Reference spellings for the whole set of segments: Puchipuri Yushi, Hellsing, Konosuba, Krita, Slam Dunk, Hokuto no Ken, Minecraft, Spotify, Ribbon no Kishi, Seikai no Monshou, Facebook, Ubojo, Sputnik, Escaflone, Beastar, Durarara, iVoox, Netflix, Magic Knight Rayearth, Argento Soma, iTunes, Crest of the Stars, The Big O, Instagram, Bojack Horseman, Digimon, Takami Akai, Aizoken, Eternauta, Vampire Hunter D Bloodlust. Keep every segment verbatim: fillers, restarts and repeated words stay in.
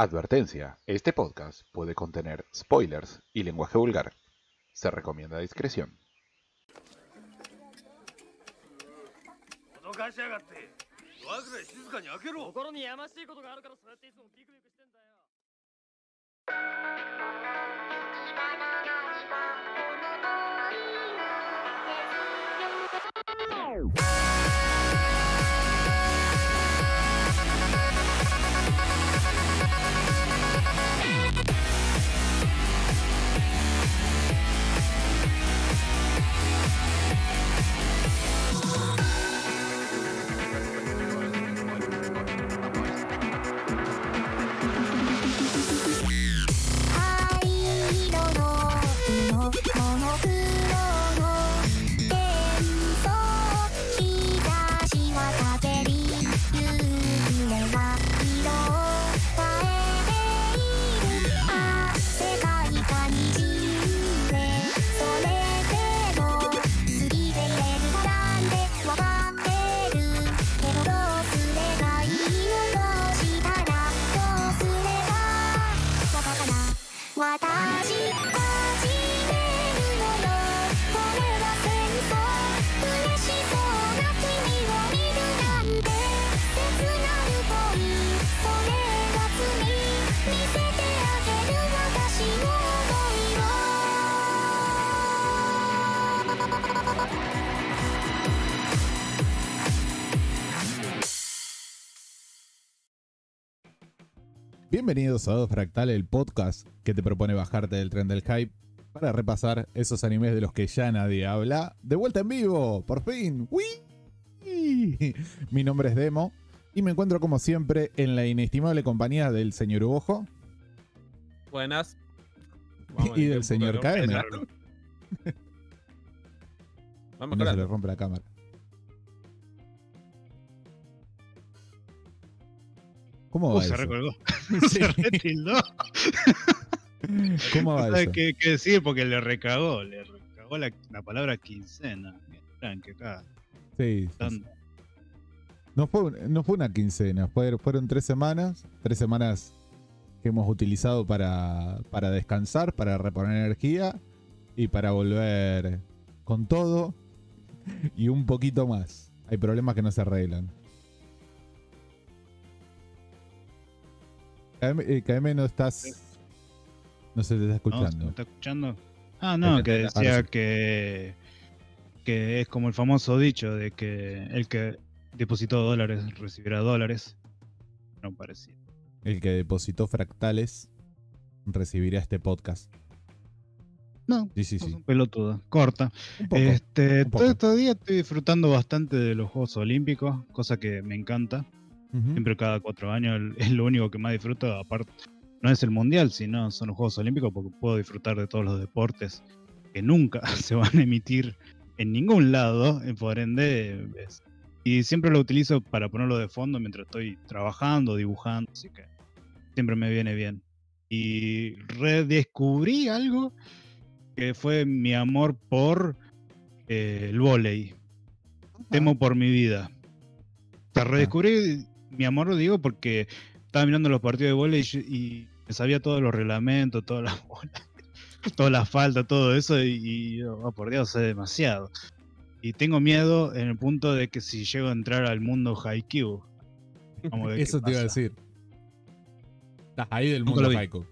Advertencia, este podcast puede contener spoilers y lenguaje vulgar. Se recomienda discreción. Bienvenidos a Do Fractal, el podcast que te propone bajarte del tren del hype para repasar esos animes de los que ya nadie habla. ¡De vuelta en vivo! ¡Por fin! ¡Wii! Mi nombre es Demo y me encuentro como siempre en la inestimable compañía del señor Ubojo. Buenas. Vamos y del señor K M. Vamos no se le rompe la cámara. ¿Cómo va uh, eso? Se recolgó. Se retildó. ¿Cómo va no eso? ¿Qué, qué decir? Porque le recagó. Le recagó la, la palabra quincena. Miren que acá. Sí. sí. No, fue, no fue una quincena. Fueron, fueron tres semanas. Tres semanas que hemos utilizado para, para descansar, para reponer energía y para volver con todo y un poquito más. Hay problemas que no se arreglan. K M, no estás. No se te está escuchando. No, ¿se está escuchando? Ah, no, que decía que, que es como el famoso dicho de que el que depositó dólares recibirá dólares. No parecía. El que depositó fractales recibirá este podcast. No, sí, sí, sí. Un pelotudo, corta. Un poco, este, un poco. Todo este día estoy disfrutando bastante de los Juegos Olímpicos, cosa que me encanta. Uh-huh. Siempre cada cuatro años es lo único que más disfruto. Aparte, no es el mundial, sino son los Juegos Olímpicos, porque puedo disfrutar de todos los deportes que nunca se van a emitir en ningún lado, por ende. Es, y siempre lo utilizo para ponerlo de fondo mientras estoy trabajando, dibujando, así que siempre me viene bien. Y redescubrí algo que fue mi amor por eh, el vóley. Uh-huh. Temo por mi vida. Te redescubrí. Mi amor, lo digo porque estaba mirando los partidos de vóley y, y sabía todos los reglamentos, todas las bolas, todas las faltas, todo eso, y, y oh, por Dios, sé demasiado. Y tengo miedo en el punto de que si llego a entrar al mundo Haikyu. Eso te iba a decir. Estás ahí del mundo Haikyu.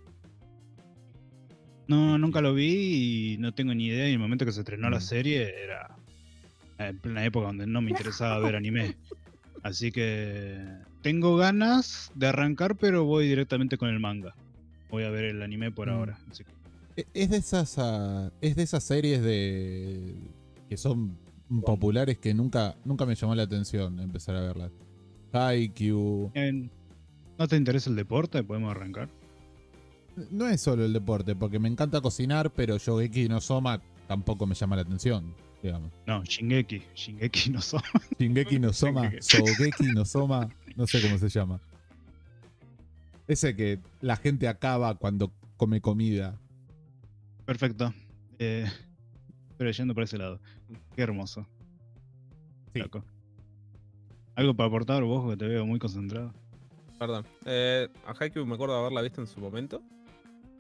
No, nunca lo vi y no tengo ni idea. En el momento que se estrenó mm. la serie era en plena época donde no me interesaba ver anime. Así que tengo ganas de arrancar, pero voy directamente con el manga. Voy a ver el anime por mm. ahora. Así que... Es de esas uh, es de esas series de que son bueno. populares que nunca nunca me llamó la atención empezar a verlas. Haikyu. ¿No te interesa el deporte? ¿Podemos arrancar? No es solo el deporte, porque me encanta cocinar, pero Shokugeki no Soma tampoco me llama la atención. Digamos. No, Shingeki, Shingeki no Soma. Shingeki no Soma, Shogeki no Soma, no sé cómo se llama. Ese que la gente acaba cuando come comida. Perfecto. Eh, pero yendo por ese lado. Qué hermoso. Sí. ¿Algo para aportar, vos, que te veo muy concentrado? Perdón. Eh, a Haikyu me acuerdo de haberla visto en su momento.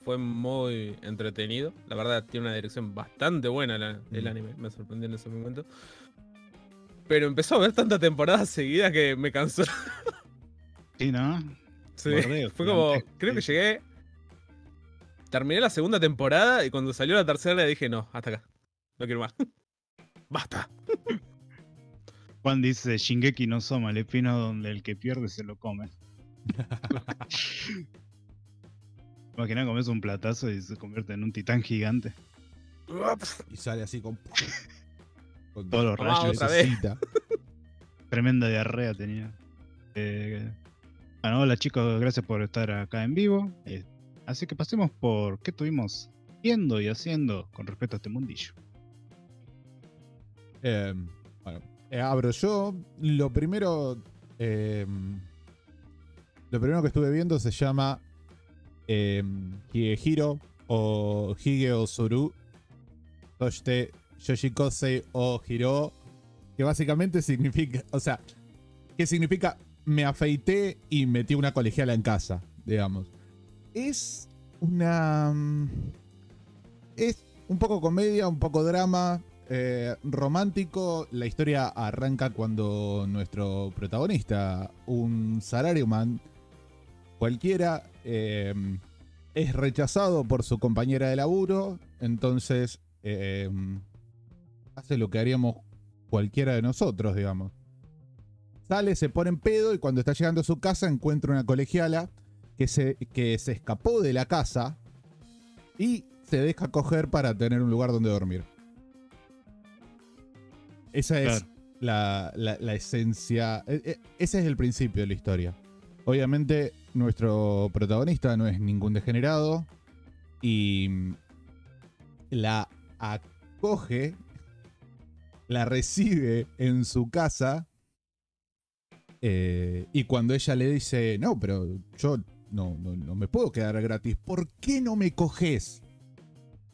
Fue muy entretenido. La verdad, tiene una dirección bastante buena la, el mm. anime. Me sorprendió en ese momento. Pero empezó a ver tantas temporadas seguidas que me cansó. Sí, ¿no? Sí. Bordeo, fue como... Tío. Creo que llegué... Terminé la segunda temporada y cuando salió la tercera le dije, no, hasta acá. No quiero más. ¡Basta! Juan dice, Shingeki no Soma, el espino donde el que pierde se lo come. Imagina, comes un platazo y se convierte en un titán gigante. Y sale así con, con todos los rayos. Ah, tremenda diarrea tenía. Eh, bueno, hola chicos, gracias por estar acá en vivo. Eh, así que pasemos por qué estuvimos viendo y haciendo con respecto a este mundillo. Eh, bueno, eh, abro yo. Lo primero... Eh, lo primero que estuve viendo se llama... Eh, Higehiro o Hige o Suru Toshite Yoshikosei o Hiro, que básicamente significa, o sea, que significa me afeité y metí una colegiala en casa, digamos. Es una... Es un poco comedia, un poco drama, eh, romántico. La historia arranca cuando nuestro protagonista, un salaryman cualquiera, eh, es rechazado por su compañera de laburo, entonces eh, hace lo que haríamos cualquiera de nosotros, digamos. Sale, se pone en pedo y cuando está llegando a su casa encuentra una colegiala que se, que se escapó de la casa y se deja coger para tener un lugar donde dormir. Esa es claro. la, la, la esencia, ese es el principio de la historia. Obviamente, nuestro protagonista no es ningún degenerado y la acoge, la recibe en su casa, eh, y cuando ella le dice, no, pero yo no, no, no me puedo quedar gratis, ¿por qué no me coges?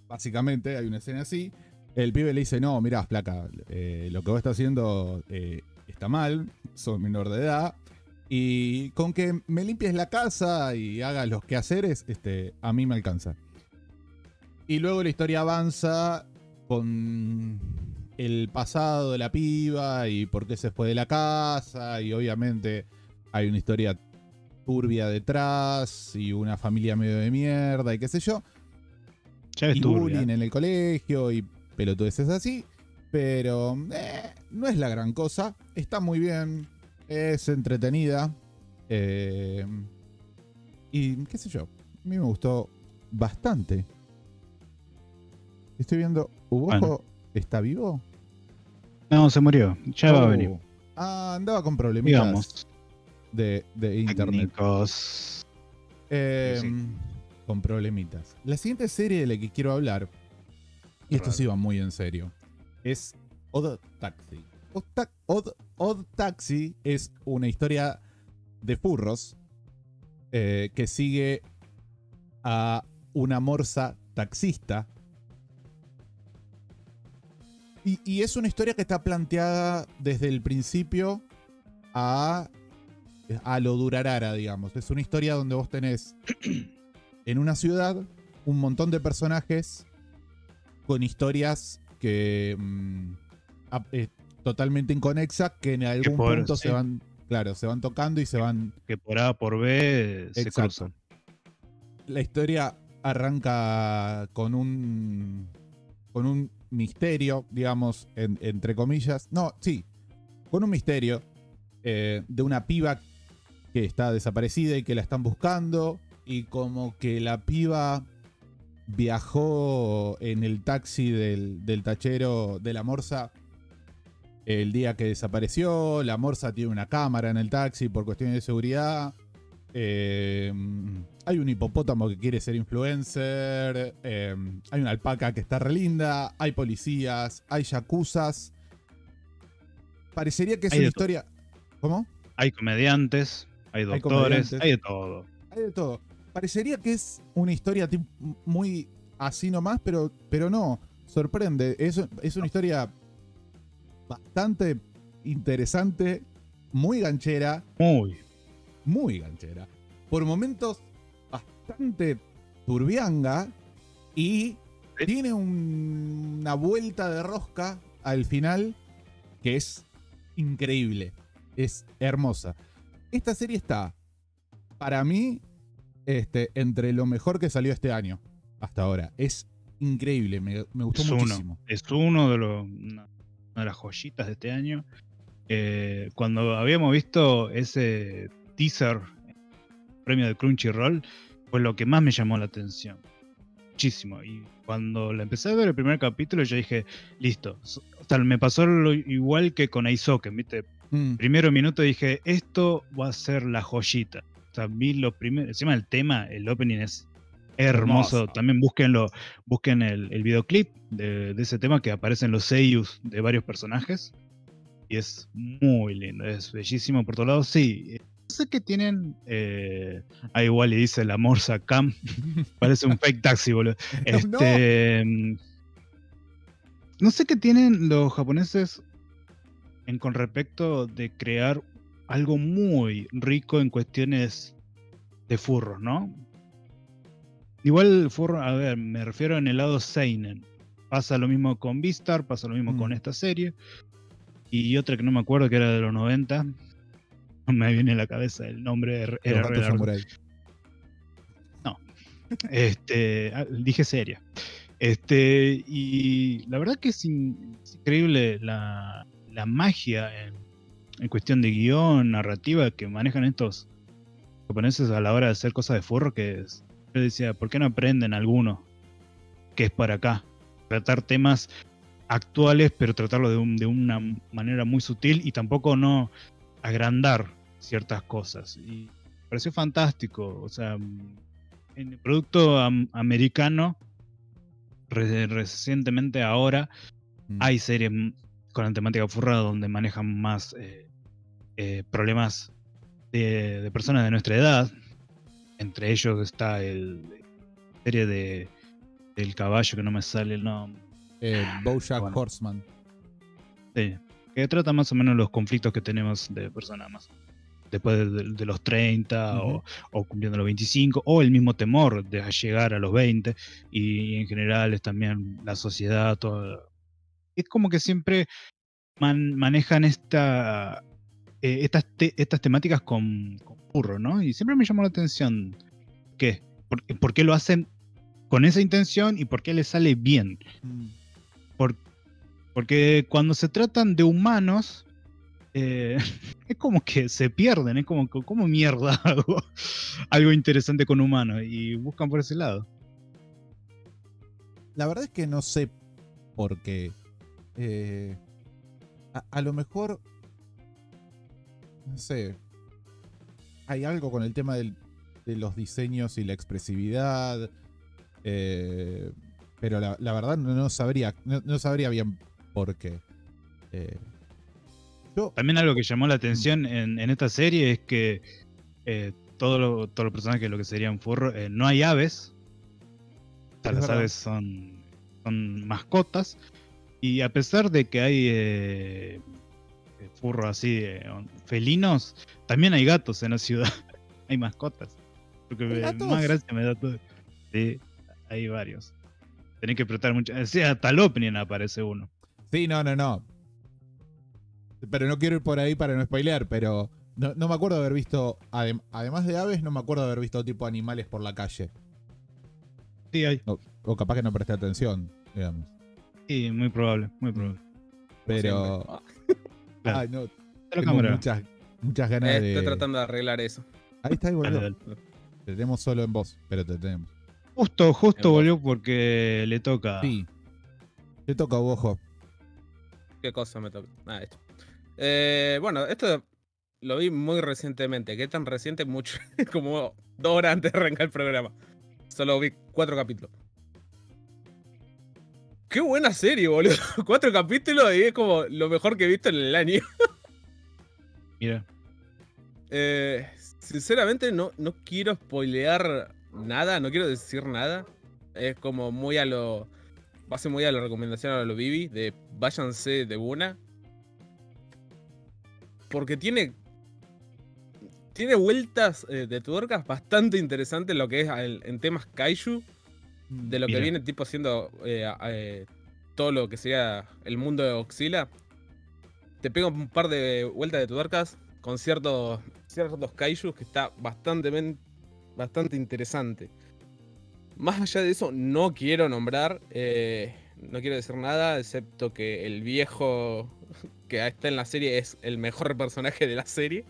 Básicamente, hay una escena así, el pibe le dice, no, mirá, flaca, eh, lo que vos estás haciendo eh, está mal, sos menor de edad. Y con que me limpies la casa y hagas los quehaceres, este, a mí me alcanza. Y luego la historia avanza con el pasado de la piba y por qué se fue de la casa. Y obviamente hay una historia turbia detrás y una familia medio de mierda y qué sé yo. Ya es turbia. Y bullying en el colegio y pelotudeces así. Pero eh, no es la gran cosa. Está muy bien. Es entretenida, eh, y qué sé yo, a mí me gustó bastante. Estoy viendo, ¿Ubojo bueno. está vivo? No, se murió, ya oh. va a venir. Ah, andaba con problemitas Digamos. de, de internet. Eh, sí. Con problemitas. La siguiente serie de la que quiero hablar, y esto sí va muy en serio, es Odd Taxi. Odd, Odd Taxi es una historia de furros eh, que sigue a una morsa taxista. Y, y es una historia que está planteada desde el principio a, a lo Durarara, digamos. Es una historia donde vos tenés en una ciudad un montón de personajes con historias que... Mm, a, eh, totalmente inconexas que en algún que por, punto sí. se van, claro, se van tocando y se van... Que por A por B se Exacto. cruzan. La historia arranca con un con un misterio, digamos, en, entre comillas. No, sí, con un misterio eh, de una piba que está desaparecida y que la están buscando y como que la piba viajó en el taxi del, del tachero de la morsa el día que desapareció. La morsa tiene una cámara en el taxi por cuestiones de seguridad. Eh, hay un hipopótamo que quiere ser influencer. Eh, hay una alpaca que está re linda. Hay policías. Hay yakuzas. Parecería que es hay una historia... ¿Cómo? Hay comediantes. Hay doctores. Hay, hay de todo. Hay de todo. Parecería que es una historia muy así nomás, pero, pero no. Sorprende. Es, es una historia... bastante interesante, muy ganchera. Muy. muy ganchera, por momentos bastante turbianga, y tiene un, una vuelta de rosca al final que es increíble, es hermosa. Esta serie está, para mí, este, entre lo mejor que salió este año hasta ahora. Es increíble, me, me gustó es muchísimo. Uno, es uno de los, una de las joyitas de este año. Eh, cuando habíamos visto ese teaser premio de Crunchyroll, fue lo que más me llamó la atención. Muchísimo. Y cuando la empecé a ver el primer capítulo, yo dije, listo. O sea, me pasó lo igual que con Aizoken, ¿viste? Mm. Primero minuto dije, esto va a ser la joyita. O sea, vi los primeros. Encima del tema, el opening es hermoso. hermoso. También búsquenlo, busquen el, el videoclip de, de ese tema, que aparecen los seiyus de varios personajes. Y es muy lindo, es bellísimo por todos lados. Sí, sé que tienen. Eh, ah, igual le dice la morsa Cam. Parece un fake taxi, boludo. Este, no. no sé qué tienen los japoneses en, con respecto de crear algo muy rico en cuestiones de furros, ¿no? Igual furro, a ver, me refiero en el lado seinen. Pasa lo mismo con Beastar, pasa lo mismo mm. con esta serie. Y otra que no me acuerdo, que era de los noventa. No me viene a la cabeza el nombre. Era No. Este, dije seria. Este, y la verdad que es, in, es increíble la, la magia en, en cuestión de guión, narrativa, que manejan estos japoneses a la hora de hacer cosas de furro, que es, yo decía, ¿por qué no aprenden alguno que es para acá? Tratar temas actuales, pero tratarlo de, un, de una manera muy sutil, y tampoco no agrandar ciertas cosas. Y pareció fantástico. O sea, en el producto am americano, re recientemente ahora, mm. hay series con la temática furra donde manejan más eh, eh, problemas de, de personas de nuestra edad. Entre ellos está el serie de del caballo, que no me sale el nombre. Eh, Bojack bueno. Horseman. Sí, que trata más o menos los conflictos que tenemos de personas más después de, de, de los treinta, uh-huh. o, o cumpliendo los veinticinco, o el mismo temor de llegar a los veinte, y en general es también la sociedad, todo. Es como que siempre man, manejan esta, eh, estas, te, estas temáticas con, con burro, ¿no? Y siempre me llamó la atención que, por, ¿por qué lo hacen con esa intención y por qué les sale bien? Mm. Por, porque cuando se tratan de humanos, eh, es como que se pierden, es como, como mierda algo, algo interesante con humanos, y buscan por ese lado. La verdad es que no sé por qué. Eh, a, a lo mejor, no sé, hay algo con el tema del, de los diseños y la expresividad, eh, pero la, la verdad no, no sabría no, no sabría bien por qué. Eh, yo... También algo que llamó la atención en, en esta serie es que eh, todos los todo lo personajes, lo que serían furro, eh, no hay aves. O sea, las verdad. aves son, son mascotas. Y a pesar de que hay eh, furros así, eh, felinos, también hay gatos en la ciudad. Hay mascotas. Porque más gracia me da todo. Sí, hay varios. Tenés que apretar mucho. Sí, hasta el opening aparece uno. Sí, no, no, no. Pero no quiero ir por ahí para no spoilear, pero no, no me acuerdo haber visto, adem además de aves, no me acuerdo haber visto tipo animales por la calle. Sí, hay. O, o capaz que no presté atención, digamos. Sí, muy probable, muy probable. Pero... Ah, claro. Ay, no. Tengo muchas, muchas ganas eh, de... Estoy tratando de arreglar eso. Ahí está, ahí volvió. Te tenemos solo en voz, pero te tenemos. Justo, justo volvió porque le toca. Sí. Le toca a Ubojo. ¿Qué cosa me toca? Ah, esto. Eh, bueno, esto lo vi muy recientemente. ¿Qué tan reciente? Mucho. Como dos horas antes de arrancar el programa. Solo vi cuatro capítulos. ¡Qué buena serie, boludo! Cuatro capítulos y es como lo mejor que he visto en el año. Mira. Eh, sinceramente no, no quiero spoilear nada, no quiero decir nada. Es como muy a lo... Va a ser muy a la recomendación a lo Bibi, de váyanse de una. Porque tiene... tiene vueltas eh, de tuercas bastante interesantes lo que es el, en temas kaiju, de lo Mira. que viene tipo siendo eh, eh, todo lo que sería el mundo de Oxila. Te pega un par de vueltas de tuercas con ciertos, ciertos kaijus que está bastante, bastante interesante. Más allá de eso, no quiero nombrar, eh, no quiero decir nada, excepto que el viejo que está en la serie es el mejor personaje de la serie.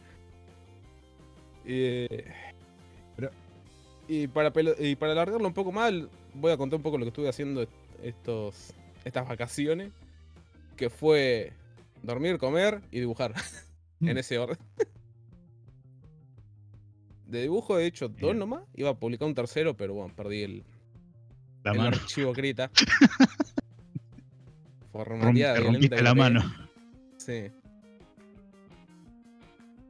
Eh, pero, y, para y para alargarlo un poco más, voy a contar un poco lo que estuve haciendo estos, estas vacaciones, que fue dormir, comer y dibujar, mm. en ese orden. De dibujo he hecho dos nomás, iba a publicar un tercero, pero bueno, perdí el, el archivo Krita. Formaría Romp, rompiste la mano. Sí.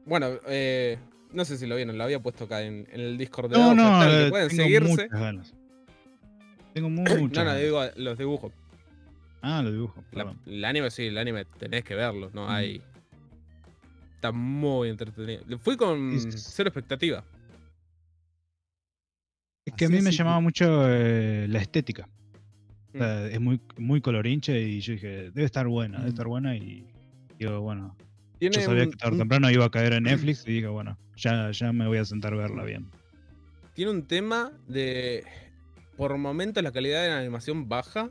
Bueno, eh, no sé si lo vieron, lo había puesto acá en, en el Discord de no, no, tal, eh, que pueden tengo seguirse. Muchas ganas. Tengo muchas ganas. No, no, digo los dibujos. Ah, los dibujos. La, el anime sí, el anime tenés que verlo, no mm. hay... Está muy entretenido. Fui con sí, sí. cero expectativa. Es que Así a mí sí, me sí. llamaba mucho eh, la estética. O sea, mm. es muy, muy colorinche y yo dije, debe estar buena, mm. debe estar buena. Y digo, bueno, yo sabía un, que tarde o temprano iba a caer en Netflix y dije, bueno, ya, ya me voy a sentar a verla bien. Tiene un tema de, por momentos la calidad de la animación baja,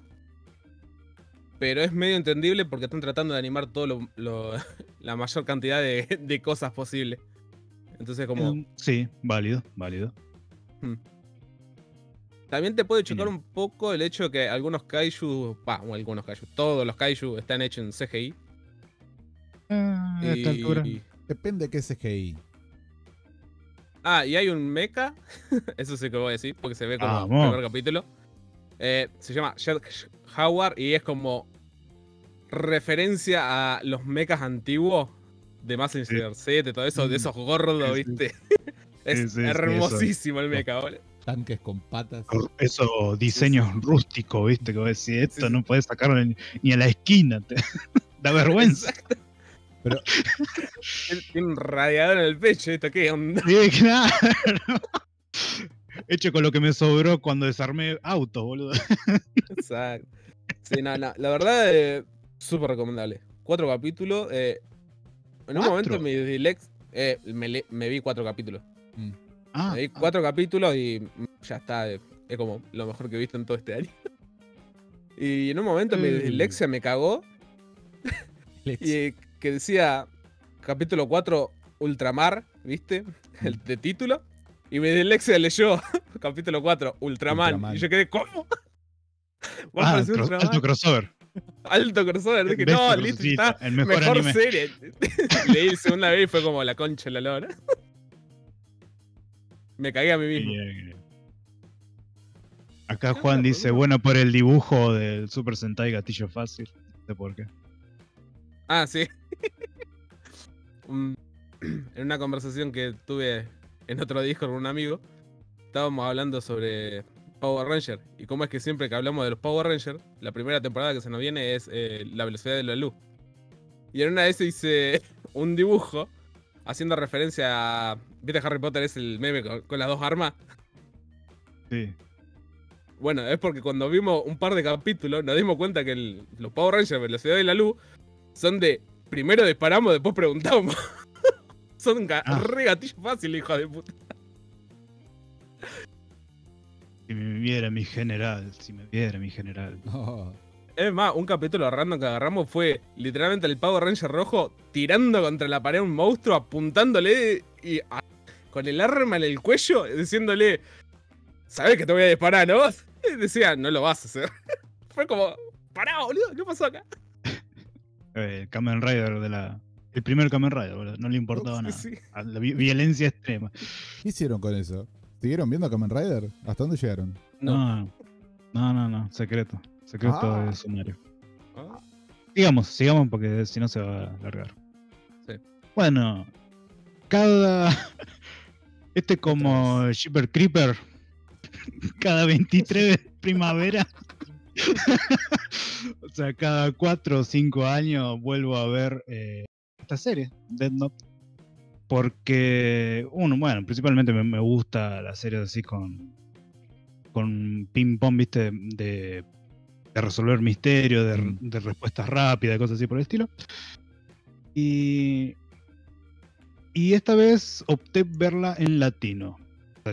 pero es medio entendible porque están tratando de animar todo lo, lo, la mayor cantidad de, de cosas posible. Entonces como... Sí, válido, válido. Hmm. También te puede chocar sí. un poco el hecho de que algunos kaiju, bah, bueno, algunos kaiju, todos los kaiju están hechos en C G I. Ah, y... a esta altura. Depende de qué C G I. Ah, y hay un mecha, eso sí que voy a decir, porque se ve como ah, el primer capítulo. Eh, se llama Jack Howard y es como referencia a los mechas antiguos de Massinger siete, sí. todo eso, de esos gordos, sí, ¿viste? Sí. es sí, sí, hermosísimo sí, el mecha, ¿vale? Tanques con patas. Esos diseños sí, sí. rústicos, ¿viste? Que vos decís, esto sí, no podés sacarlo ni, ni a la esquina, te da vergüenza. Exacto. Pero él tiene un radiador en el pecho, ¿esto qué onda? Sí, claro. Hecho con lo que me sobró cuando desarmé autos, boludo. Exacto. Sí, no, no. La verdad, eh, súper recomendable. Cuatro capítulos. Eh, en un ¿Cuatro? momento mi dilex, eh, me, me vi cuatro capítulos. Mm. Ah, me vi cuatro ah. capítulos y ya está. Eh, es como lo mejor que he visto en todo este año. Y en un momento mm. mi dislexia me cagó. y eh, que decía capítulo cuatro, Ultramar, ¿viste? El de título. Y mi dislexia leyó capítulo cuatro, Ultraman. Ultraman. Y yo quedé, ¿cómo? Ah, Ultraman? Alto crossover. Alto crossover. Dije, Best no, listo, está el mejor, mejor anime. Serie. Leí la segunda vez y fue como la concha de la lora. Me cagué a mí mismo. Yeah. Acá Juan ah, dice, bueno, por el dibujo del Super Sentai Gatillo Fácil. No sé por qué. Ah, sí. En una conversación que tuve... en otro Discord con un amigo, estábamos hablando sobre Power Rangers y cómo es que siempre que hablamos de los Power Rangers, la primera temporada que se nos viene es eh, la velocidad de la luz. Y en una de esas hice un dibujo haciendo referencia a... ¿Viste Harry Potter es el meme con, con las dos armas? Sí. Bueno, es porque cuando vimos un par de capítulos nos dimos cuenta que el, los Power Rangers velocidad de la luz son de primero disparamos, después preguntamos. Son ga ah. re gatillo fácil, hijo de puta. Si me viera mi general, si me viera mi general. Oh. Es más, un capítulo random que agarramos fue literalmente el Power Ranger rojo tirando contra la pared a un monstruo, apuntándole y a con el arma en el cuello, diciéndole, ¿sabés que te voy a disparar, no? Y decía, no lo vas a hacer. Fue como, pará, boludo, ¿qué pasó acá? El Kamen Rider de la... El primer Kamen Rider, boludo. No le importaba sí, nada. Sí. A la vi violencia extrema. ¿Qué hicieron con eso? ¿Siguieron viendo Kamen Rider? ¿Hasta dónde llegaron? No, no, no, no. Secreto. Secreto ah. de sumario. Ah. Sigamos, sigamos porque si no se va a alargar. Sí. Bueno, cada... Este como Shipper Creeper. Cada veintitrés de primavera... o sea, cada cuatro o cinco años vuelvo a ver... Eh... esta serie, Death Note, Porque, uno, bueno, principalmente me, me gusta las series así con, con ping-pong, ¿viste? De, de resolver misterios, de, de respuestas rápidas, cosas así por el estilo. Y, y esta vez opté verla en latino. O sea,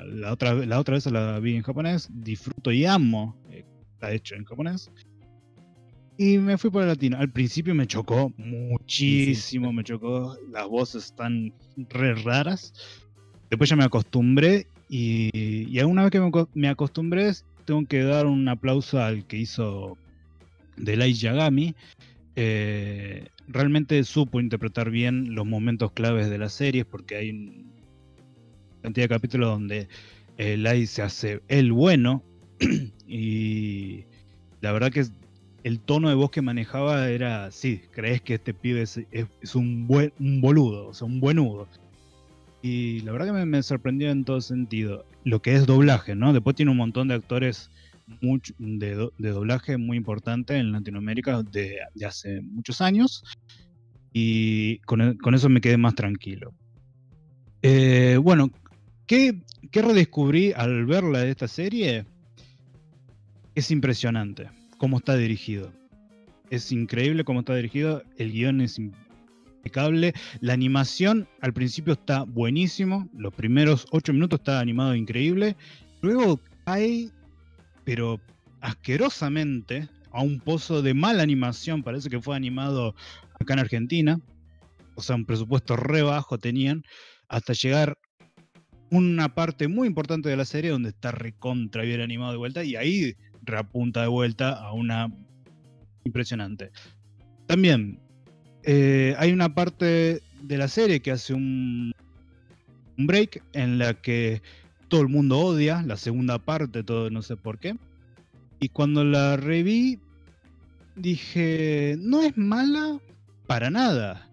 ya la otra, la otra vez la vi en japonés, disfruto y amo, eh, la he hecho en japonés. Y me fui por el latino. Al principio me chocó muchísimo, sí, sí. me chocó. Las voces están re raras. Después ya me acostumbré. Y, y alguna vez que me, me acostumbré, tengo que dar un aplauso al que hizo Delay Yagami. Eh, realmente supo interpretar bien los momentos claves de las series, porque hay una cantidad de capítulos donde eh, Lai se hace el bueno. Y la verdad que es, el tono de voz que manejaba era, sí, crees que este pibe es, es, es un buen un boludo, o sea, un buenudo. Y la verdad que me, me sorprendió en todo sentido. Lo que es doblaje, ¿no? Después tiene un montón de actores muy, de, do, de doblaje muy importante en Latinoamérica de, de hace muchos años. Y con, con eso me quedé más tranquilo. Eh, bueno, ¿qué, ¿qué redescubrí al verla de esta serie? Es impresionante cómo está dirigido. Es increíble cómo está dirigido. El guión es impecable. La animación al principio está buenísimo. Los primeros ocho minutos está animado increíble. Luego cae, pero asquerosamente, a un pozo de mala animación. Parece que fue animado acá en Argentina. O sea, un presupuesto re bajo tenían. Hasta llegar una parte muy importante de la serie donde está recontra bien animado de vuelta. Y ahí reapunta de vuelta a una impresionante. También eh, hay una parte de la serie que hace un, un break en la que todo el mundo odia la segunda parte, todo no sé por qué. Y cuando la reví dije, no es mala para nada.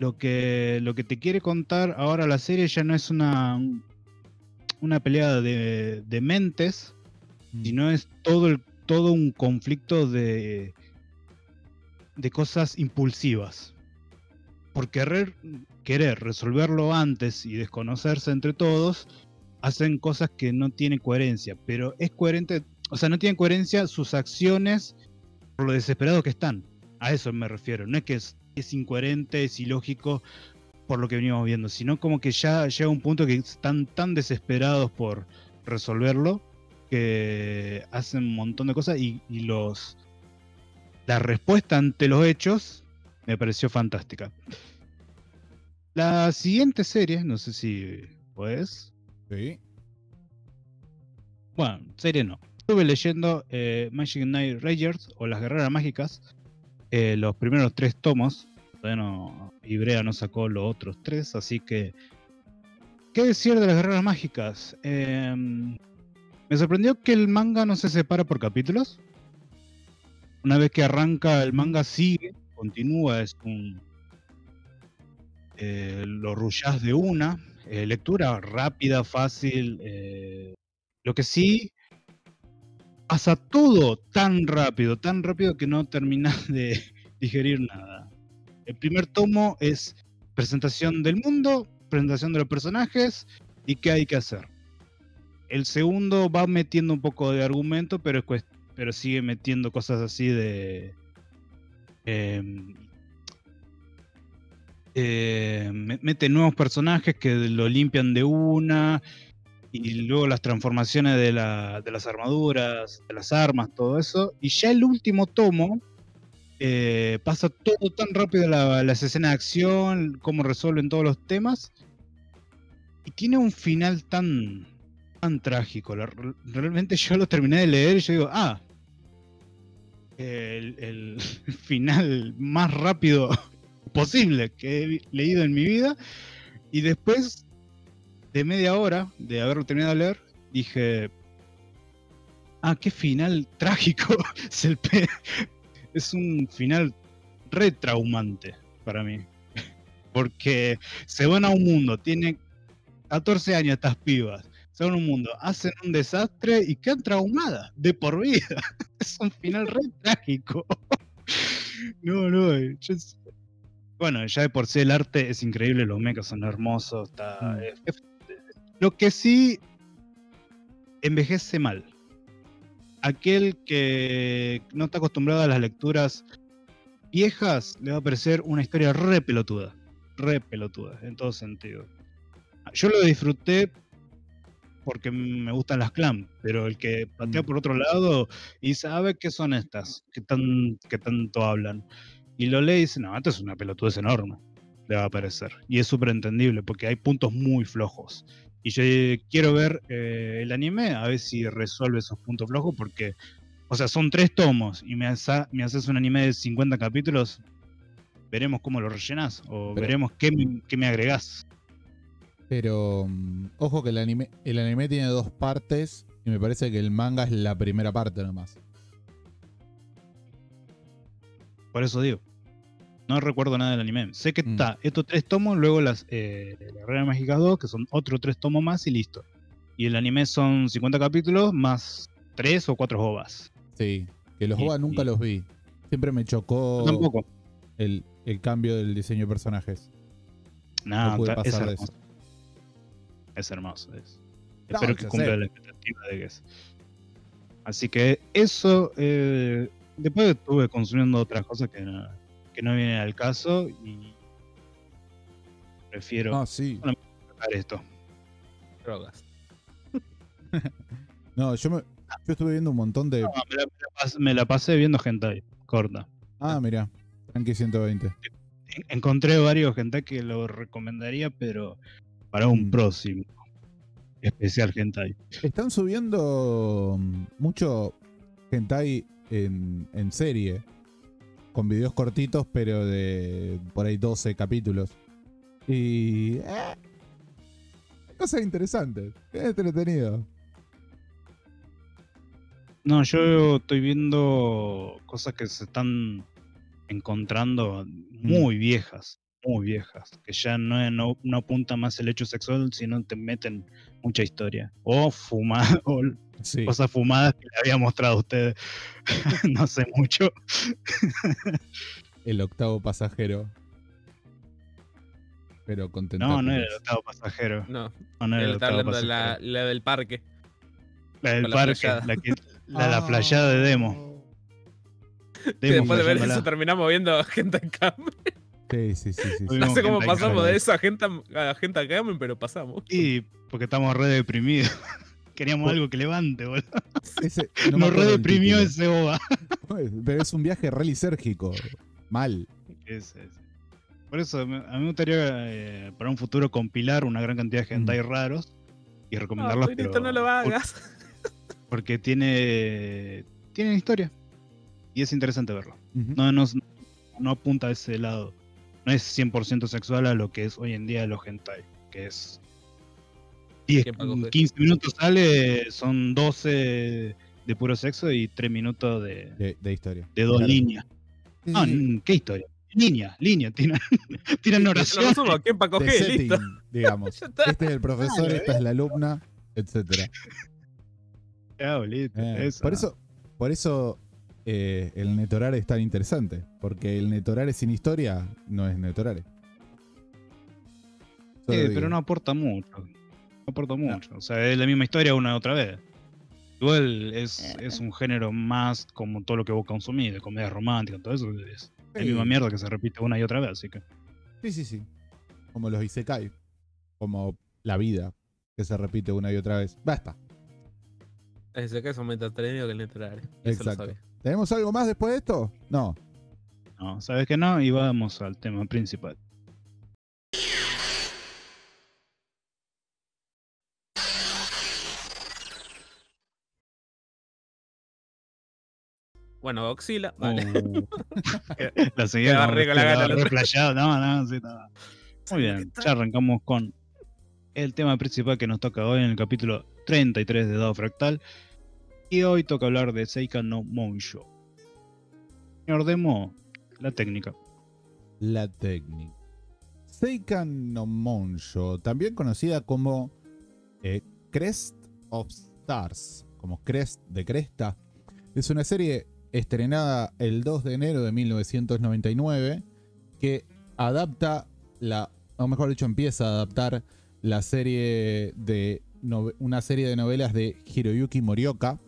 Lo que, lo que te quiere contar ahora la serie ya no es una, una pelea de, de mentes, sino es todo, el, todo un conflicto de, de cosas impulsivas. Por querer, querer resolverlo antes y desconocerse entre todos, hacen cosas que no tienen coherencia, pero es coherente, o sea, no tienen coherencia sus acciones por lo desesperados que están. A eso me refiero, no es que es, es incoherente, es ilógico por lo que venimos viendo, sino como que ya llega un punto que están tan desesperados por resolverlo que hacen un montón de cosas y, y los la respuesta ante los hechos me pareció fantástica. La siguiente serie, no sé si puedes. Sí. Bueno, serie no. Estuve leyendo eh, Magic Knight Rayearth o Las Guerreras Mágicas, eh, los primeros tres tomos. Todavía no, Ivrea no sacó los otros tres, así que ¿qué decir de Las Guerreras Mágicas? Eh, Me sorprendió que el manga no se separa por capítulos. Una vez que arranca, el manga sigue, continúa, es un... Eh, lo rullás de una. Eh, lectura rápida, fácil. Eh, lo que sí, pasa todo tan rápido, tan rápido que no terminás de digerir nada. El primer tomo es presentación del mundo, presentación de los personajes y qué hay que hacer. El segundo va metiendo un poco de argumento, pero, es pero sigue metiendo cosas así de... Eh, eh, mete nuevos personajes que lo limpian de una, y luego las transformaciones de, la, de las armaduras, de las armas, todo eso. Y ya el último tomo eh, pasa todo tan rápido, la, las escenas de acción, cómo resuelven todos los temas. Y tiene un final tan... tan trágico. Realmente yo lo terminé de leer y yo digo, ah, el, el final más rápido posible que he leído en mi vida. Y después de media hora de haberlo terminado de leer, dije, ah, qué final trágico. Es, el pe es un final re traumante para mí. Porque se van a un mundo, tienen catorce años estas pibas. Son un mundo, hacen un desastre y quedan traumadas de por vida. Es un final re trágico. No, no, yo Bueno, ya de por sí el arte es increíble, los mechas son hermosos, está... Mm. Eh, lo que sí envejece mal. Aquel que no está acostumbrado a las lecturas viejas le va a parecer una historia re pelotuda. Re pelotuda, en todo sentido. Yo lo disfruté porque me gustan las clam, pero el que patea por otro lado y sabe qué son estas, que, tan, que tanto hablan, y lo lee y dice, no, esto es una pelotudez enorme, le va a parecer. Y es súper entendible porque hay puntos muy flojos. Y yo quiero ver eh, el anime a ver si resuelve esos puntos flojos porque, o sea, son tres tomos y me, haza, me haces un anime de cincuenta capítulos, veremos cómo lo rellenás o pero, veremos qué, qué me agregás. Pero, um, ojo que el anime, el anime tiene dos partes y me parece que el manga es la primera parte nomás. Por eso digo, no recuerdo nada del anime. Sé que mm. está estos tres tomos, luego las eh, las Reinas Mágicas dos, que son otros tres tomos más y listo. Y el anime son cincuenta capítulos más tres o cuatro ovas. Sí, que los ovas nunca y... los vi. Siempre me chocó tampoco. El, el cambio del diseño de personajes. Nah, no, ta, es hermoso. Es hermoso. Es. No, espero que cumpla la expectativa de que es. Así que eso... Eh, después estuve consumiendo otras cosas que... No, que no viene al caso y prefiero no, sí. tratar esto. Drogas. No, yo me yo estuve viendo un montón de... No, me, la, me, la pasé, me la pasé viendo hentai, corta. Ah, mira, Anki ciento veinte. Encontré varios hentai que lo recomendaría, pero para un mm. próximo especial hentai. Están subiendo mucho hentai en, en serie. Con videos cortitos, pero de por ahí doce capítulos. Y... Eh, hay cosas interesantes. Es entretenido. No, yo estoy viendo cosas que se están encontrando muy mm. viejas. Muy viejas. Que ya no, no, no apunta más el hecho sexual, sino te meten mucha historia. O fumar, o sí. cosas fumadas que le había mostrado a ustedes. No sé mucho. El octavo pasajero. Pero contento. No, no era el octavo pasajero. No, no, no era el, el octavo pasajero. La, la del parque. La del la parque. Playada. La, que, la, oh. la playada de Demo. Demo que después de ver eso terminamos viendo gente en cambio. Sí, sí, sí, sí. No sé cómo pasamos de eso a gente a, a gente a Kamen, pero pasamos. Sí, porque estamos re deprimidos. Queríamos algo que levante, boludo. Ese, no Nos re deprimió ese boba. Pero es un viaje re lisérgico. Mal. Es, es. Por eso, a mí me gustaría eh, para un futuro compilar una gran cantidad de hentai mm. raros y recomendarlos. No, pero, esto no lo hagas. Por, porque tiene, tiene historia. Y es interesante verlo. Uh -huh. No nos no apunta a ese lado. No es cien por ciento sexual a lo que es hoy en día los hentai, que es diez, quince minutos sale, son doce de puro sexo y tres minutos de, de, de historia. De dos claro. líneas. Sí, no, sí. ¿Qué historia? Línea, línea, tiran, tiran oraciones. De setting, digamos. Este es el profesor, claro, esta es la alumna, etcétera. Claro, listo, eh, eso. Por eso, por eso Eh, el Netorare es tan interesante, porque el Netorare sin historia no es Netorare. Sí, digo. Pero no aporta mucho. No aporta mucho. No. O sea, es la misma historia una y otra vez. Igual es, eh. es un género más como todo lo que vos consumís, de comedia romántica, todo eso. Es sí. la misma mierda que se repite una y otra vez, así que. Sí, sí, sí. Como los Isekai. Como la vida que se repite una y otra vez. Basta. El Isekai es un metatrenio que el Netorare. Exacto. ¿Tenemos algo más después de esto? No. No, sabes que no, y vamos al tema principal. Bueno, Oxila, vale. Uh, la seguida va re con la gana. Replayado, no, no, sí, no. Muy bien, ya arrancamos con el tema principal que nos toca hoy en el capítulo treinta y tres de Do Fractal. Y hoy toca hablar de Seikai no Monshou. Señor Demo, la técnica. La técnica. Seikai no Monshou, también conocida como eh, Crest of Stars, como Crest de Cresta, es una serie estrenada el dos de enero de mil novecientos noventa y nueve que adapta la, o mejor dicho, empieza a adaptar la serie de no, una serie de novelas de Hiroyuki Morioka.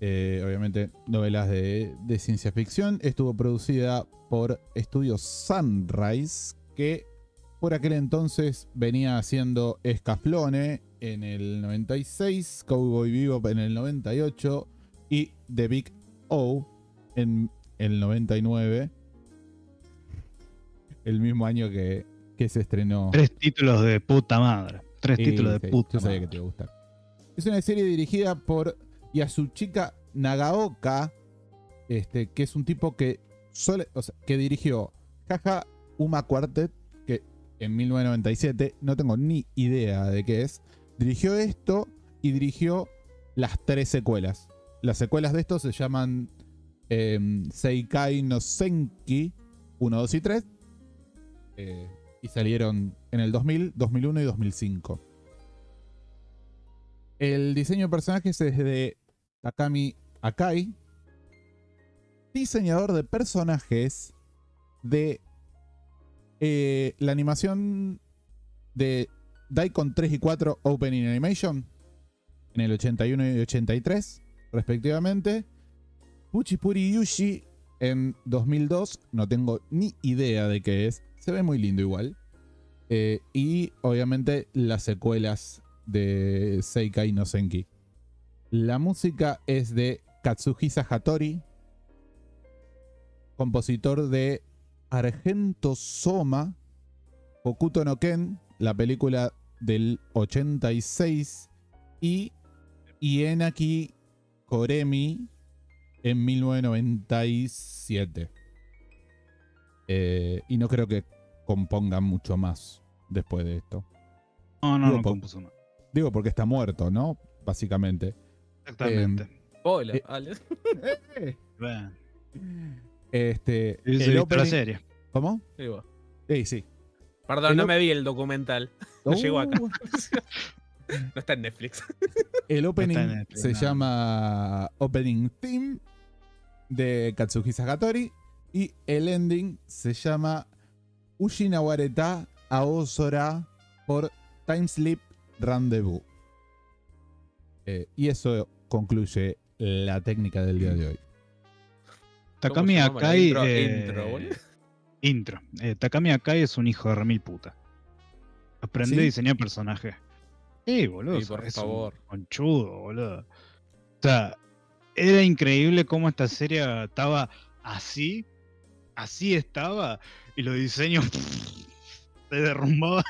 Eh, obviamente novelas de, de ciencia ficción. Estuvo producida por Estudio Sunrise, que por aquel entonces venía haciendo Escaflone en el noventa y seis, Cowboy Bebop en el noventa y ocho y The Big O en el noventa y nueve, el mismo año que, que se estrenó. Tres títulos de puta madre. Tres y, títulos de sí, puta yo sabía madre. Que te gusta. Es una serie dirigida por Yoshiyuki Nagaoka, este, que es un tipo que, suele, o sea, que dirigió Jaja Uma Quartet, que en mil novecientos noventa y siete, no tengo ni idea de qué es, dirigió esto y dirigió las tres secuelas. Las secuelas de esto se llaman eh, Seikai no Senki uno, dos y tres, eh, y salieron en el dos mil, dos mil uno y dos mil cinco. El diseño de personajes es de Takami Akai, diseñador de personajes de eh, la animación de Daikon tres y cuatro Opening Animation, en el ochenta y uno y ochenta y tres, respectivamente. Puchipuri Yushi en dos mil dos, no tengo ni idea de qué es, se ve muy lindo igual. Eh, y obviamente las secuelas de Seikai no Senki. La música es de Katsuhisa Hattori, compositor de Argento Soma, Hokuto no Ken, la película del ochenta y seis, y Ienaki Koremi en mil novecientos noventa y siete. Eh, y no creo que compongan mucho más después de esto. No, no, no compuso más. Digo, porque está muerto, ¿no? Básicamente. Exactamente. Eh, Hola, eh, Alex. Eh, bueno. Este. El opening, la serie. ¿Cómo? Sí, eh, sí. Perdón, el no me vi el documental. No uh, llegó acá. No está en Netflix. El opening no Netflix, se no. llama Opening Theme de Katsuhisa Hattori. Y el ending se llama Ushinawareta Aosora por Time Sleep Rendezvous. Eh, y eso concluye la técnica del día de hoy. Takami Akai. Intro. Eh, intro, ¿eh? intro. Eh, Takami Akai es un hijo de remil puta. Aprende ¿Sí? a diseñar personajes. Sí, boludo. Sí, por es favor. Un conchudo, boludo. O sea, era increíble cómo esta serie estaba así. Así estaba. Y los diseños. Se derrumbaba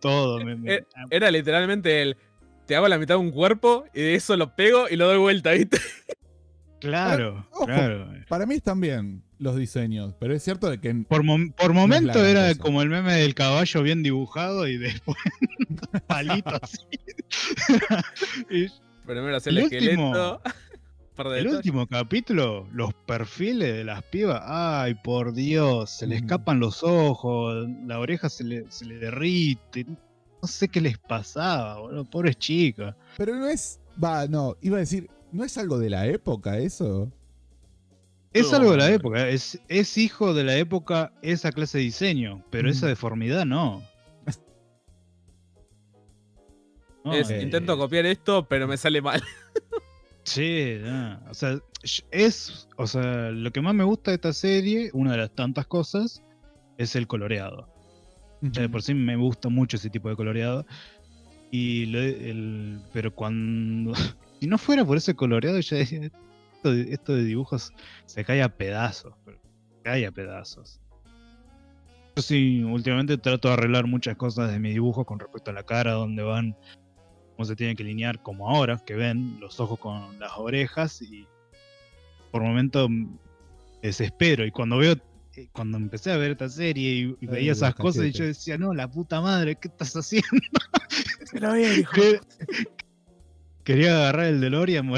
todo. Me, me... Era literalmente el te hago la mitad de un cuerpo y de eso lo pego y lo doy vuelta, ¿viste? Claro, para, ojo, claro. Para mí están bien los diseños, pero es cierto de que... Por, mom por momento no era cosa. Como el meme del caballo bien dibujado y después palito así. y, Primero hacer el, el esqueleto. Último, el último capítulo, los perfiles de las pibas. Ay, por Dios, se le escapan los ojos, la oreja se le, se le derrite. No sé qué les pasaba, boludo, pobres chicas. Pero no es... Va, no, iba a decir, ¿no es algo de la época eso? Es no. algo de la época, es, es hijo de la época esa clase de diseño, pero mm. esa deformidad no. no es, eh... Intento copiar esto, pero me sale mal. Sí, no. o sea, es, o sea, lo que más me gusta de esta serie, una de las tantas cosas, es el coloreado. Uh-huh. O sea, de por sí me gusta mucho ese tipo de coloreado. Y lo, el, pero cuando, si no fuera por ese coloreado, ya decía, esto, esto de dibujos se cae a pedazos, pero se cae a pedazos. Yo sí, últimamente trato de arreglar muchas cosas de mis dibujos con respecto a la cara, donde van... Cómo se tienen que alinear, como ahora, que ven los ojos con las orejas, y por momentos desespero. Y cuando veo, cuando empecé a ver esta serie y, y veía Ay, esas cosas, cachete. Y yo decía, no, la puta madre, ¿qué estás haciendo? Se lo había dicho. Quería agarrar el DeLorean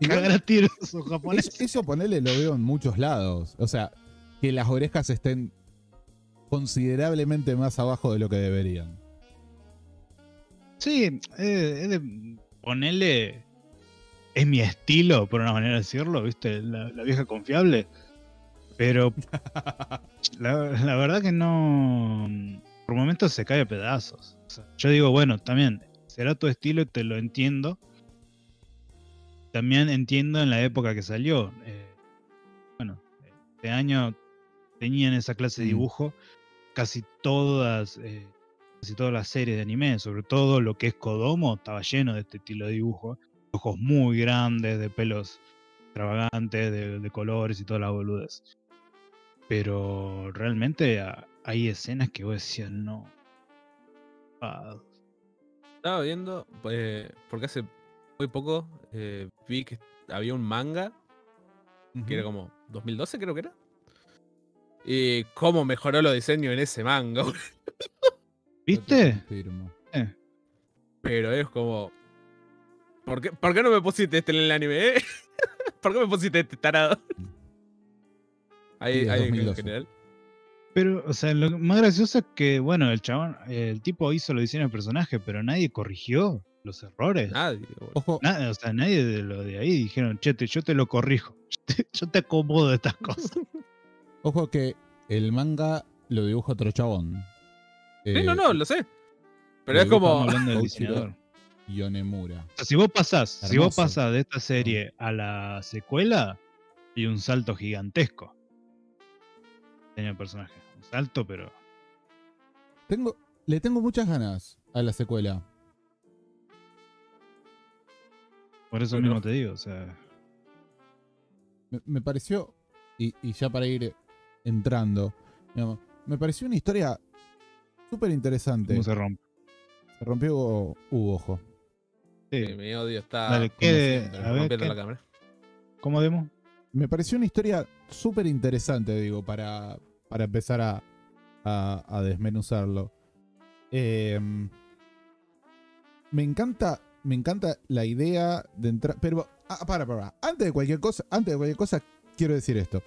y cagar a tiros a esos japoneses. Eso, ponele, lo veo en muchos lados. O sea, que las orejas estén considerablemente más abajo de lo que deberían. Sí, eh, eh, ponerle es mi estilo, por una manera de decirlo, ¿viste? La, la vieja confiable. Pero la, la verdad que no... Por momentos se cae a pedazos. O sea, yo digo, bueno, también, será tu estilo y te lo entiendo. También entiendo en la época que salió. Eh, bueno, este año tenían esa clase de dibujo casi todas, eh, casi todas las series de anime, sobre todo lo que es Kodomo, estaba lleno de este estilo de dibujo. Ojos muy grandes, de pelos extravagantes, de, de colores y todas las boludas. Pero realmente a, hay escenas que vos decías, no. Ah. Estaba viendo, eh, porque hace muy poco eh, vi que había un manga, uh-huh, que era como dos mil doce, creo que era. Y cómo mejoró los diseños en ese manga. ¿Viste? Eh. Pero es como... ¿Por qué, ¿Por qué no me pusiste este en el anime? ¿Eh? ¿Por qué me pusiste este tarado? Ahí, sí, ahí en general. Pero, o sea, lo más gracioso es que, bueno, el chabón, el tipo hizo los diseños del personaje, pero nadie corrigió los errores. Nadie, ojo. Nad- O sea, nadie de lo de ahí dijeron, che, te, yo te lo corrijo. Yo te, yo te acomodo estas cosas. Ojo que el manga lo dibuja otro chabón. Sí, eh, no, no, lo sé. Pero lo es como... hablando del diseñador. Yonemura. O sea, si vos pasás, hermoso, si vos pasás de esta serie a la secuela, hay un salto gigantesco. Tenía el personaje. Un salto, pero. Tengo. Le tengo muchas ganas a la secuela. Por eso pero... mismo te digo, o sea. Me, me pareció. Y, y ya para ir entrando. Digamos, me pareció una historia súper interesante. ¿Cómo se rompe? Se rompió Ubojo. Sí, mi odio está. Dale, eh, a ver, rompiendo la cámara. ¿Cómo demo? Me pareció una historia súper interesante, digo, para, para empezar a, a, a desmenuzarlo. Eh, me encanta, me encanta la idea de entrar. Pero ah, para, para, antes de cualquier cosa, antes de cualquier cosa, quiero decir esto.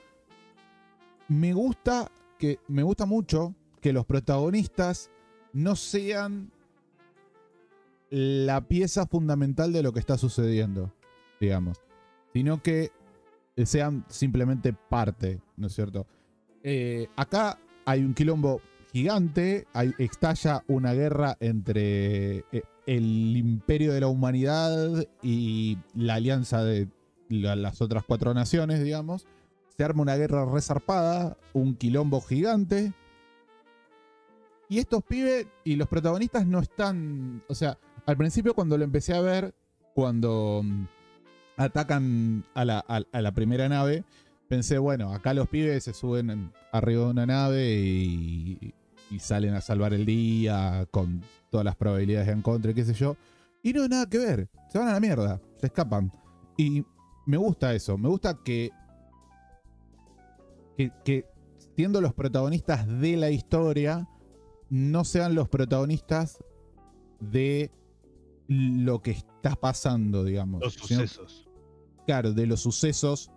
Me gusta que, me gusta mucho que los protagonistas no sean la pieza fundamental de lo que está sucediendo, digamos, sino que sean simplemente parte, ¿no es cierto? Eh, acá hay un quilombo gigante, hay, estalla una guerra entre el imperio de la humanidad y la alianza de la, las otras cuatro naciones, digamos. Se arma una guerra resarpada, un quilombo gigante. Y estos pibes y los protagonistas no están... O sea, al principio cuando lo empecé a ver, cuando atacan a la, a, a la primera nave, pensé, bueno, acá los pibes se suben arriba de una nave y, y salen a salvar el día con todas las probabilidades de encuentro y qué sé yo. Y no, nada que ver. Se van a la mierda. Se escapan. Y me gusta eso. Me gusta que... Que, que siendo los protagonistas de la historia... no sean los protagonistas de lo que está pasando, digamos. Los sino, sucesos. Claro, de los sucesos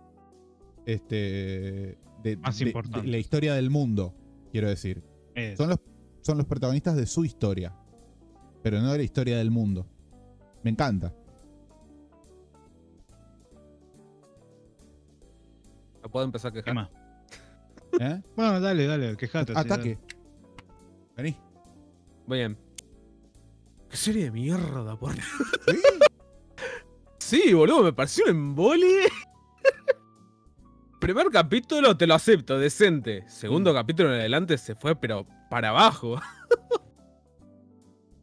este, de, más de, de la historia del mundo, quiero decir. Son los, son los protagonistas de su historia, pero no de la historia del mundo. Me encanta. ¿Me puedo empezar a quejar? ¿Qué más? ¿Eh? Bueno, dale, dale, quejate. Ataque. Sí, dale. Vení. Bien. ¿Qué serie de mierda, por? ¿Sí? Sí, boludo, me pareció un embole. Primer capítulo te lo acepto, decente. Segundo mm. capítulo en adelante se fue, pero para abajo.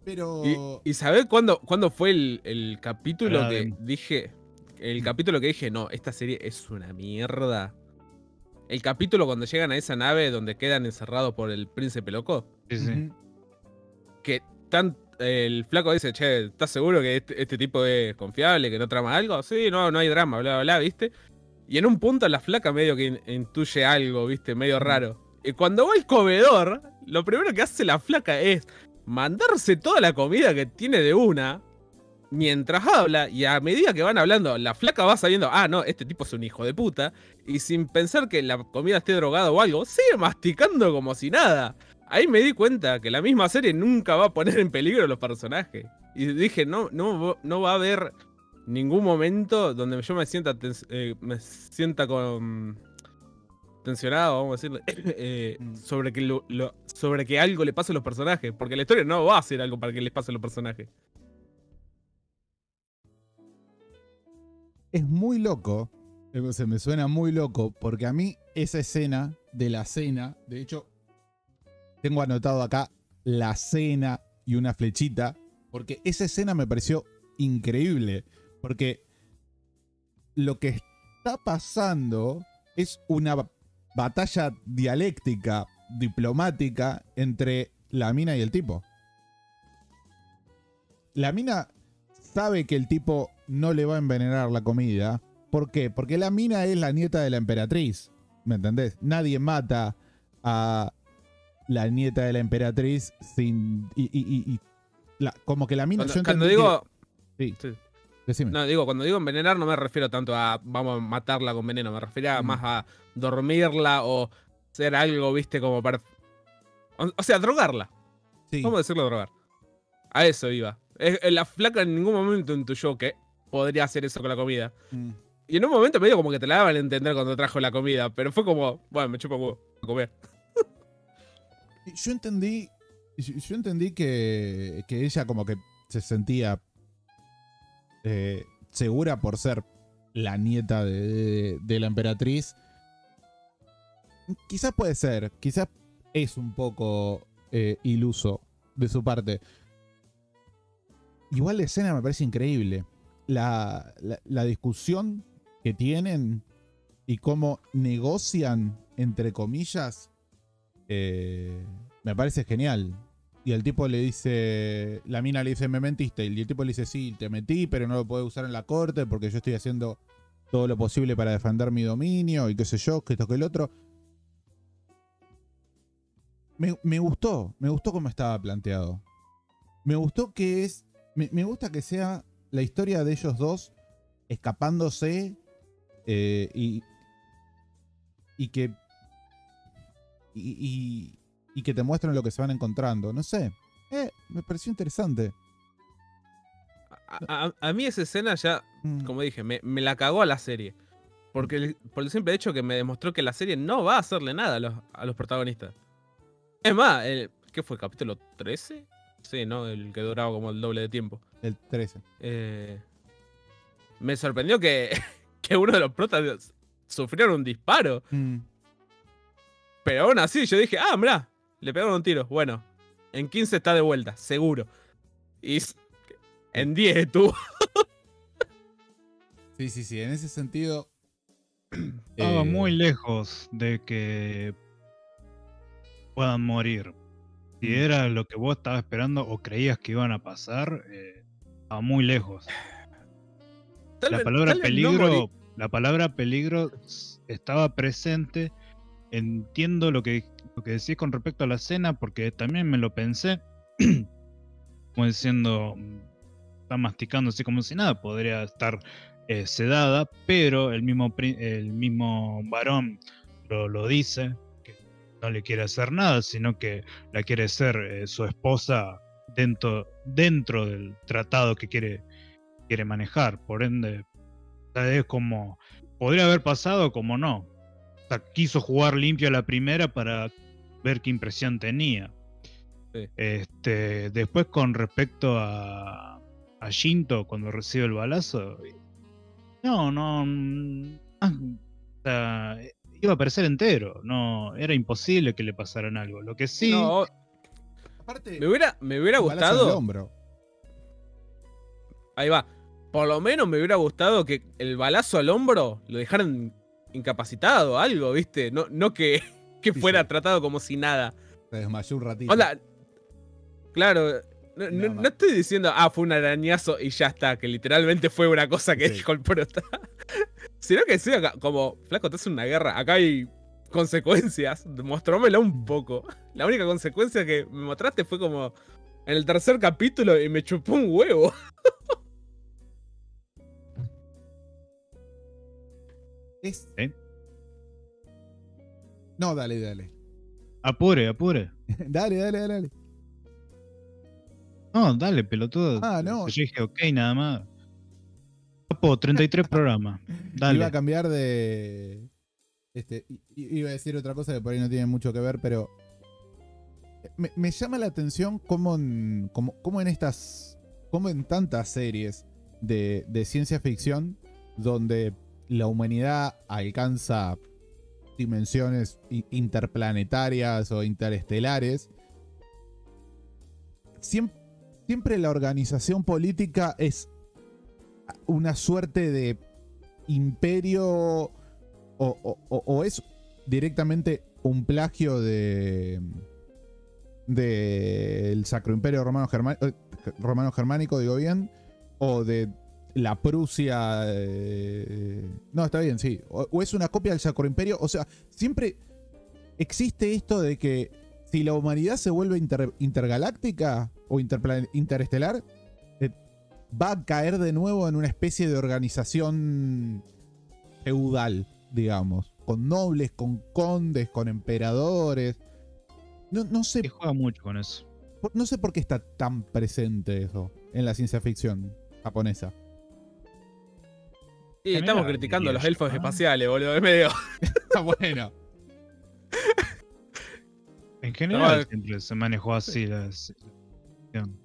Pero... ¿Y, y sabés cuándo, cuándo fue el, el capítulo ah, que bien. dije... El capítulo que dije, no, esta serie es una mierda? El capítulo cuando llegan a esa nave donde quedan encerrados por el príncipe loco. Sí, sí. Que tan, el flaco dice, che, ¿estás seguro que este, este tipo es confiable, que no trama algo? Sí, no, no hay drama, bla, bla, bla, ¿viste? Y en un punto la flaca medio que intuye algo, ¿viste? Medio raro. Y cuando va al comedor, lo primero que hace la flaca es mandarse toda la comida que tiene de una mientras habla, y a medida que van hablando, la flaca va sabiendo, ah, no, este tipo es un hijo de puta, y sin pensar que la comida esté drogada o algo, sigue masticando como si nada. Ahí me di cuenta que la misma serie nunca va a poner en peligro a los personajes. Y dije, no, no, no va a haber ningún momento donde yo me sienta, eh, me sienta con, tensionado, vamos a decirle, eh, mm. sobre, que lo, lo, sobre que algo le pase a los personajes. Porque la historia no va a hacer algo para que les pase a los personajes. Es muy loco. Se me suena muy loco. Porque a mí esa escena de la cena, de hecho, tengo anotado acá la cena y una flechita. Porque esa escena me pareció increíble. Porque lo que está pasando es una batalla dialéctica, diplomática, entre la mina y el tipo. La mina sabe que el tipo no le va a envenenar la comida. ¿Por qué? Porque la mina es la nieta de la emperatriz. ¿Me entendés? Nadie mata a la nieta de la emperatriz sin... Y, y, y, y, la, como que la mina... Cuando, yo cuando digo... Que, sí. sí. Decime. No, digo, cuando digo envenenar no me refiero tanto a vamos a matarla con veneno, me refiero a mm. más a dormirla o hacer algo, viste, como para... O, o sea, drogarla. Sí. ¿Cómo decirlo drogar? A eso iba. Es, la flaca en ningún momento intuyó que podría hacer eso con la comida. Mm. Y en un momento medio como que te la daban a entender cuando trajo la comida, pero fue como, bueno, me chupa huevo a comer. Yo entendí, yo entendí que, que ella como que se sentía... Eh, segura por ser la nieta de, de, de la emperatriz. Quizás puede ser, quizás es un poco eh, iluso de su parte. Igual la escena me parece increíble. La, la, la discusión que tienen y cómo negocian, entre comillas, eh, me parece genial. Y el tipo le dice, la mina le dice, me mentiste. Y el tipo le dice, sí, te metí, pero no lo podés usar en la corte porque yo estoy haciendo todo lo posible para defender mi dominio y qué sé yo, que esto que el otro. Me, me gustó, me gustó cómo estaba planteado. Me gustó que es, me, me gusta que sea la historia de ellos dos escapándose eh, y, y que... Y... y Y que te muestran lo que se van encontrando. No sé. Eh, me pareció interesante. A, a, a mí esa escena ya, mm. como dije, me, me la cagó a la serie. Porque el, por el simple hecho que me demostró que la serie no va a hacerle nada a los, a los protagonistas. Es más, el, ¿qué fue? ¿Capítulo trece? Sí, ¿no? El que duraba como el doble de tiempo. El trece. Eh, me sorprendió que, que uno de los protas sufrieron un disparo. Mm. Pero aún así yo dije, ah, mirá. Le pegaron un tiro. Bueno, en quince está de vuelta, seguro. Y en diez tú. Sí, sí, sí. En ese sentido... Estaba eh... muy lejos de que puedan morir. Si era lo que vos estabas esperando o creías que iban a pasar, eh, estaba muy lejos. Tal la vez, palabra peligro, no la palabra peligro estaba presente. Entiendo lo que... que decís con respecto a la cena, porque también me lo pensé como diciendo, está masticando así como si nada, podría estar eh, sedada, pero el mismo, el mismo varón lo, lo dice, que no le quiere hacer nada, sino que la quiere ser eh, su esposa dentro, dentro del tratado que quiere, quiere manejar, por ende es como, podría haber pasado como no, o sea, quiso jugar limpio a la primera para ver qué impresión tenía. Sí. Este, después con respecto a, a Shinto cuando recibe el balazo, no, no, no o sea, iba a aparecer entero, no, era imposible que le pasaran algo. Lo que sí, no, aparte, me hubiera, me hubiera gustado. Ahí va, por lo menos me hubiera gustado que el balazo al hombro lo dejaran incapacitado, algo, viste, no, no que que fuera sí, sí. tratado como si nada. Se desmayó un ratito. Hola. Claro, no, no, no estoy diciendo, ah, fue un arañazo y ya está, que literalmente fue una cosa que sí. dijo el prota. Sino que sí, como, flaco, te hace una guerra, acá hay consecuencias, mostrámela un poco. La única consecuencia que me mostraste fue como en el tercer capítulo y me chupó un huevo. Es... ¿Eh? No, dale, dale. Apure, apure. Dale, dale, dale, dale. No, dale, pelotudo. Ah, no. Yo dije, ok, nada más. Papo, treinta y tres programas. Dale. Iba a cambiar de... Este, iba a decir otra cosa que por ahí no tiene mucho que ver, pero me, me llama la atención cómo en, cómo, cómo en estas, cómo en tantas series de, de ciencia ficción donde la humanidad alcanza dimensiones interplanetarias o interestelares, siempre, siempre la organización política es una suerte de imperio o, o, o es directamente un plagio de del Sacro Imperio Romano Germánico, Romano Germánico, digo bien, o de la Prusia. Eh, no, está bien, sí. O, o es una copia del Sacro Imperio. O sea, siempre existe esto de que si la humanidad se vuelve inter, intergaláctica o interplan, interestelar, eh, va a caer de nuevo en una especie de organización feudal, digamos. Con nobles, con condes, con emperadores. No, no sé. Se juega mucho con eso. No sé por qué está tan presente eso en la ciencia ficción japonesa. Y estamos criticando a los elfos espaciales, boludo. Es medio. Está bueno. En general, siempre se manejó así la situación.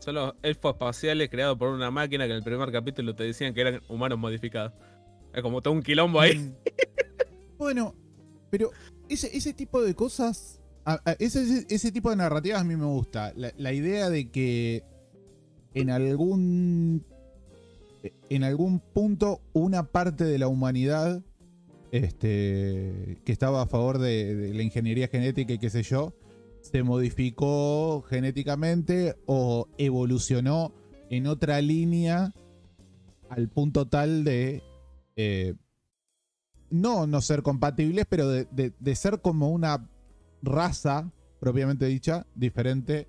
Son los elfos espaciales creados por una máquina que en el primer capítulo te decían que eran humanos modificados. Es como todo un quilombo ahí. Bueno, pero ese, ese tipo de cosas. Ese, ese tipo de narrativas a mí me gusta. La, la idea de que en algún. En algún punto, una parte de la humanidad este, que estaba a favor de, de la ingeniería genética y qué sé yo, se modificó genéticamente o evolucionó en otra línea al punto tal de eh, no, no ser compatibles, pero de, de, de ser como una raza propiamente dicha, diferente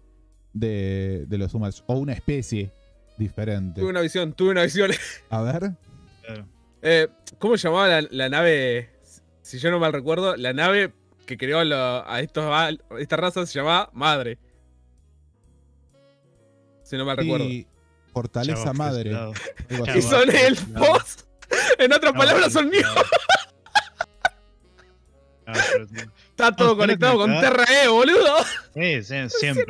de, de los humanos, o una especie diferente. Tuve una visión, tuve una visión. A ver. Claro. Eh, ¿Cómo se llamaba la, la nave? Si yo no mal recuerdo, la nave que creó lo, a, estos, a esta raza se llamaba Madre. Si no mal sí, recuerdo. Fortaleza Chavos, Madre. Y son elfos. En otras no, palabras, son míos. No, pero, no. Está todo no, conectado con Terra E, boludo. Sí, sí, siempre.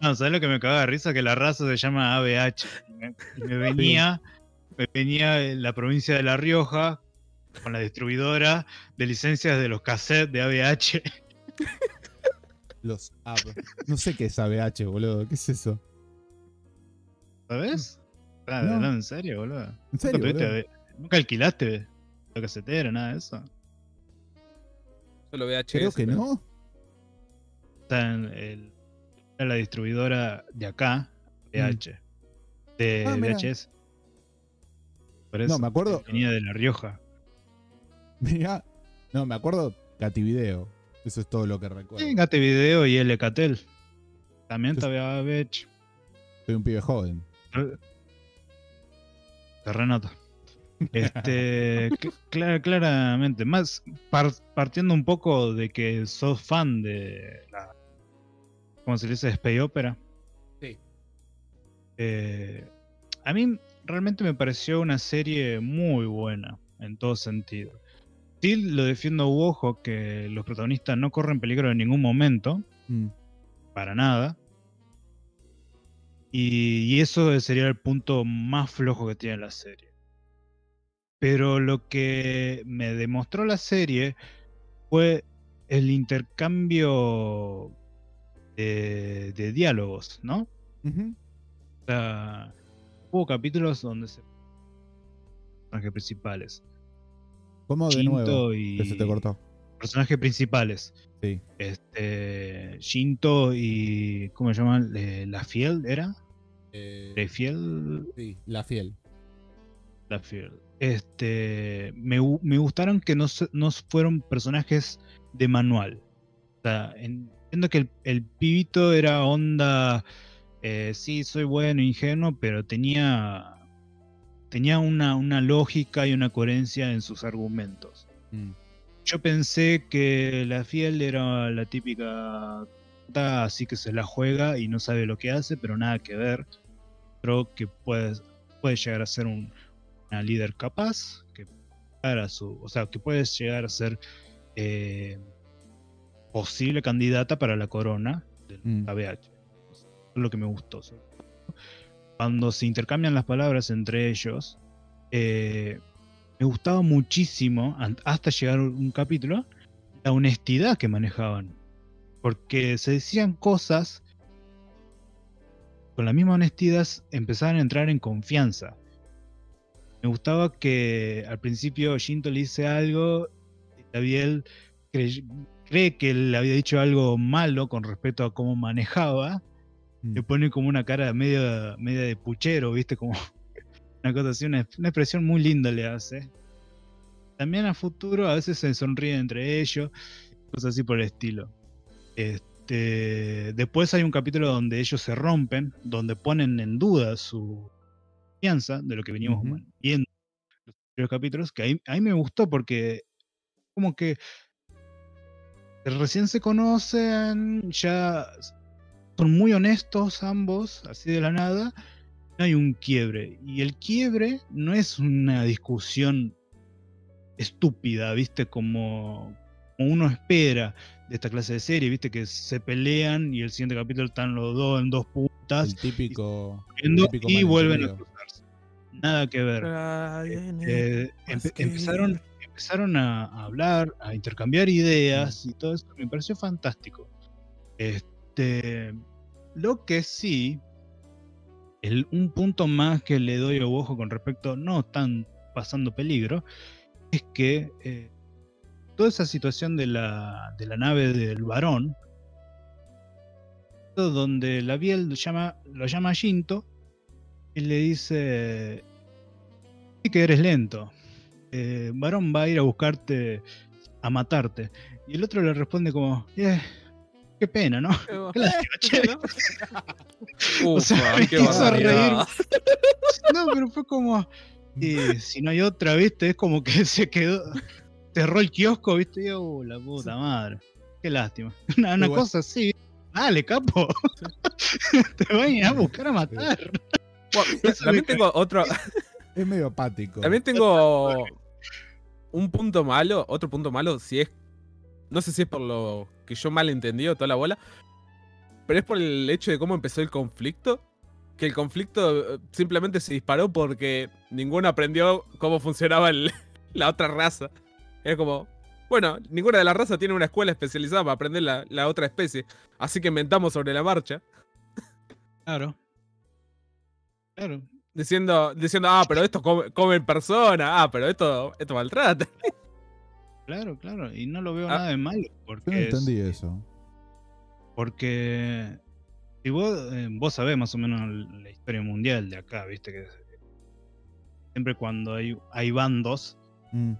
No, ¿sabes lo que me cagaba de risa? Que la raza se llama A B H. Me, me venía me venía en la provincia de La Rioja con la distribuidora de licencias de los cassettes de A B H. Los A B H. No sé qué es A B H, boludo. ¿Qué es eso? ¿Sabes? Ah, no. No, ¿en serio, boludo? ¿En serio, ¿Nunca, boludo? ¿Nunca alquilaste la casetera, nada de eso? Solo B H S. Creo que pero... no. Está en el... la distribuidora de acá, B H, mm. de ah, V H S. Por eso, no, me acuerdo. Venía de La Rioja. Mirá, no, me acuerdo Cativideo. Eso es todo lo que recuerdo. Sí, Cativideo y L K T E L. También estaba B H. Soy un pibe joven. Terrenato. Este, clara, claramente. Más par, partiendo un poco de que sos fan de la. Como se le dice, Space Opera. Sí. Eh, a mí realmente me pareció una serie muy buena, en todo sentido. Sí, lo defiendo a Ubojo, que los protagonistas no corren peligro en ningún momento. Mm. Para nada. Y, y eso sería el punto más flojo que tiene la serie. Pero lo que me demostró la serie fue el intercambio... De, de diálogos, ¿no? Uh-huh. O sea, hubo capítulos donde se... Personajes principales. ¿Cómo de Shinto nuevo? Y... Que se te cortó. Personajes principales. Sí. Este... Shinto y... ¿Cómo se llaman? ¿La Fiel era? Eh... ¿La Fiel? Sí, La Fiel. La Fiel. Este... Me, me gustaron que no, no fueron personajes de manual. O sea, en... que el, el pibito era onda, eh, sí, soy bueno, ingenuo, pero tenía tenía una, una lógica y una coherencia en sus argumentos. Mm. Yo pensé que la Fiel era la típica, así que se la juega y no sabe lo que hace, pero nada que ver. Creo que puede, puede llegar a ser un, una líder capaz, que a su, o sea, que puede llegar a ser eh, posible candidata para la corona del mm. K B H. Eso es lo que me gustó. Cuando se intercambian las palabras entre ellos, eh, me gustaba muchísimo, hasta llegar a un capítulo, la honestidad que manejaban. Porque se decían cosas, con la misma honestidad empezaban a entrar en confianza. Me gustaba que al principio Shinto le dice algo, Tabiel cree, cree que le había dicho algo malo con respecto a cómo manejaba, mm. le pone como una cara media, media de puchero, ¿viste? Como una cosa así, una, una expresión muy linda le hace. También a futuro a veces se sonríe entre ellos, cosas así por el estilo. Este, después hay un capítulo donde ellos se rompen, donde ponen en duda su... de lo que veníamos uh-huh. viendo en los primeros capítulos, que ahí, ahí me gustó porque como que recién se conocen, ya son muy honestos ambos, así de la nada, no hay un quiebre, y el quiebre no es una discusión estúpida, viste, como, como uno espera de esta clase de serie, viste, que se pelean y el siguiente capítulo están los dos en dos puntas, el típico, y, típico y vuelven a cruzarse. Nada que ver. Eh, empe que... Empezaron, empezaron a hablar, a intercambiar ideas mm. y todo eso. Me pareció fantástico. Este, lo que sí, el, un punto más que le doy a Ubojo con respecto, no están pasando peligro, es que eh, toda esa situación de la, de la nave del varón, donde la Biel lo llama, lo llama a Shinto y le dice: sí que eres lento, eh, varón va a ir a buscarte, a matarte. Y el otro le responde como: eh, qué pena, ¿no? Qué lástima, o sea, me hizo reír. No, pero fue como, eh, si no hay otra, ¿viste? Es como que se quedó... cerró el kiosco, viste, y oh, la puta madre, qué lástima. Una, una cosa así, dale, capo, te van a ir a buscar a matar. Bueno, también tengo otro... Es medio apático. También tengo un punto malo, otro punto malo, si es... No sé si es por lo que yo mal he entendido toda la bola, pero es por el hecho de cómo empezó el conflicto, que el conflicto simplemente se disparó porque ninguno aprendió cómo funcionaba el, la otra raza. Es como, bueno, ninguna de las razas tiene una escuela especializada para aprender la, la otra especie, así que inventamos sobre la marcha. Claro. Claro. Diciendo, diciendo ah, pero estos comen, comen personas, ah, pero esto, esto maltrata. Claro, claro, y no lo veo ah, nada de malo. Porque yo no entendí es, eso. Porque si vos, eh, vos sabés más o menos la historia mundial de acá, viste que siempre cuando hay, hay bandos... Mm.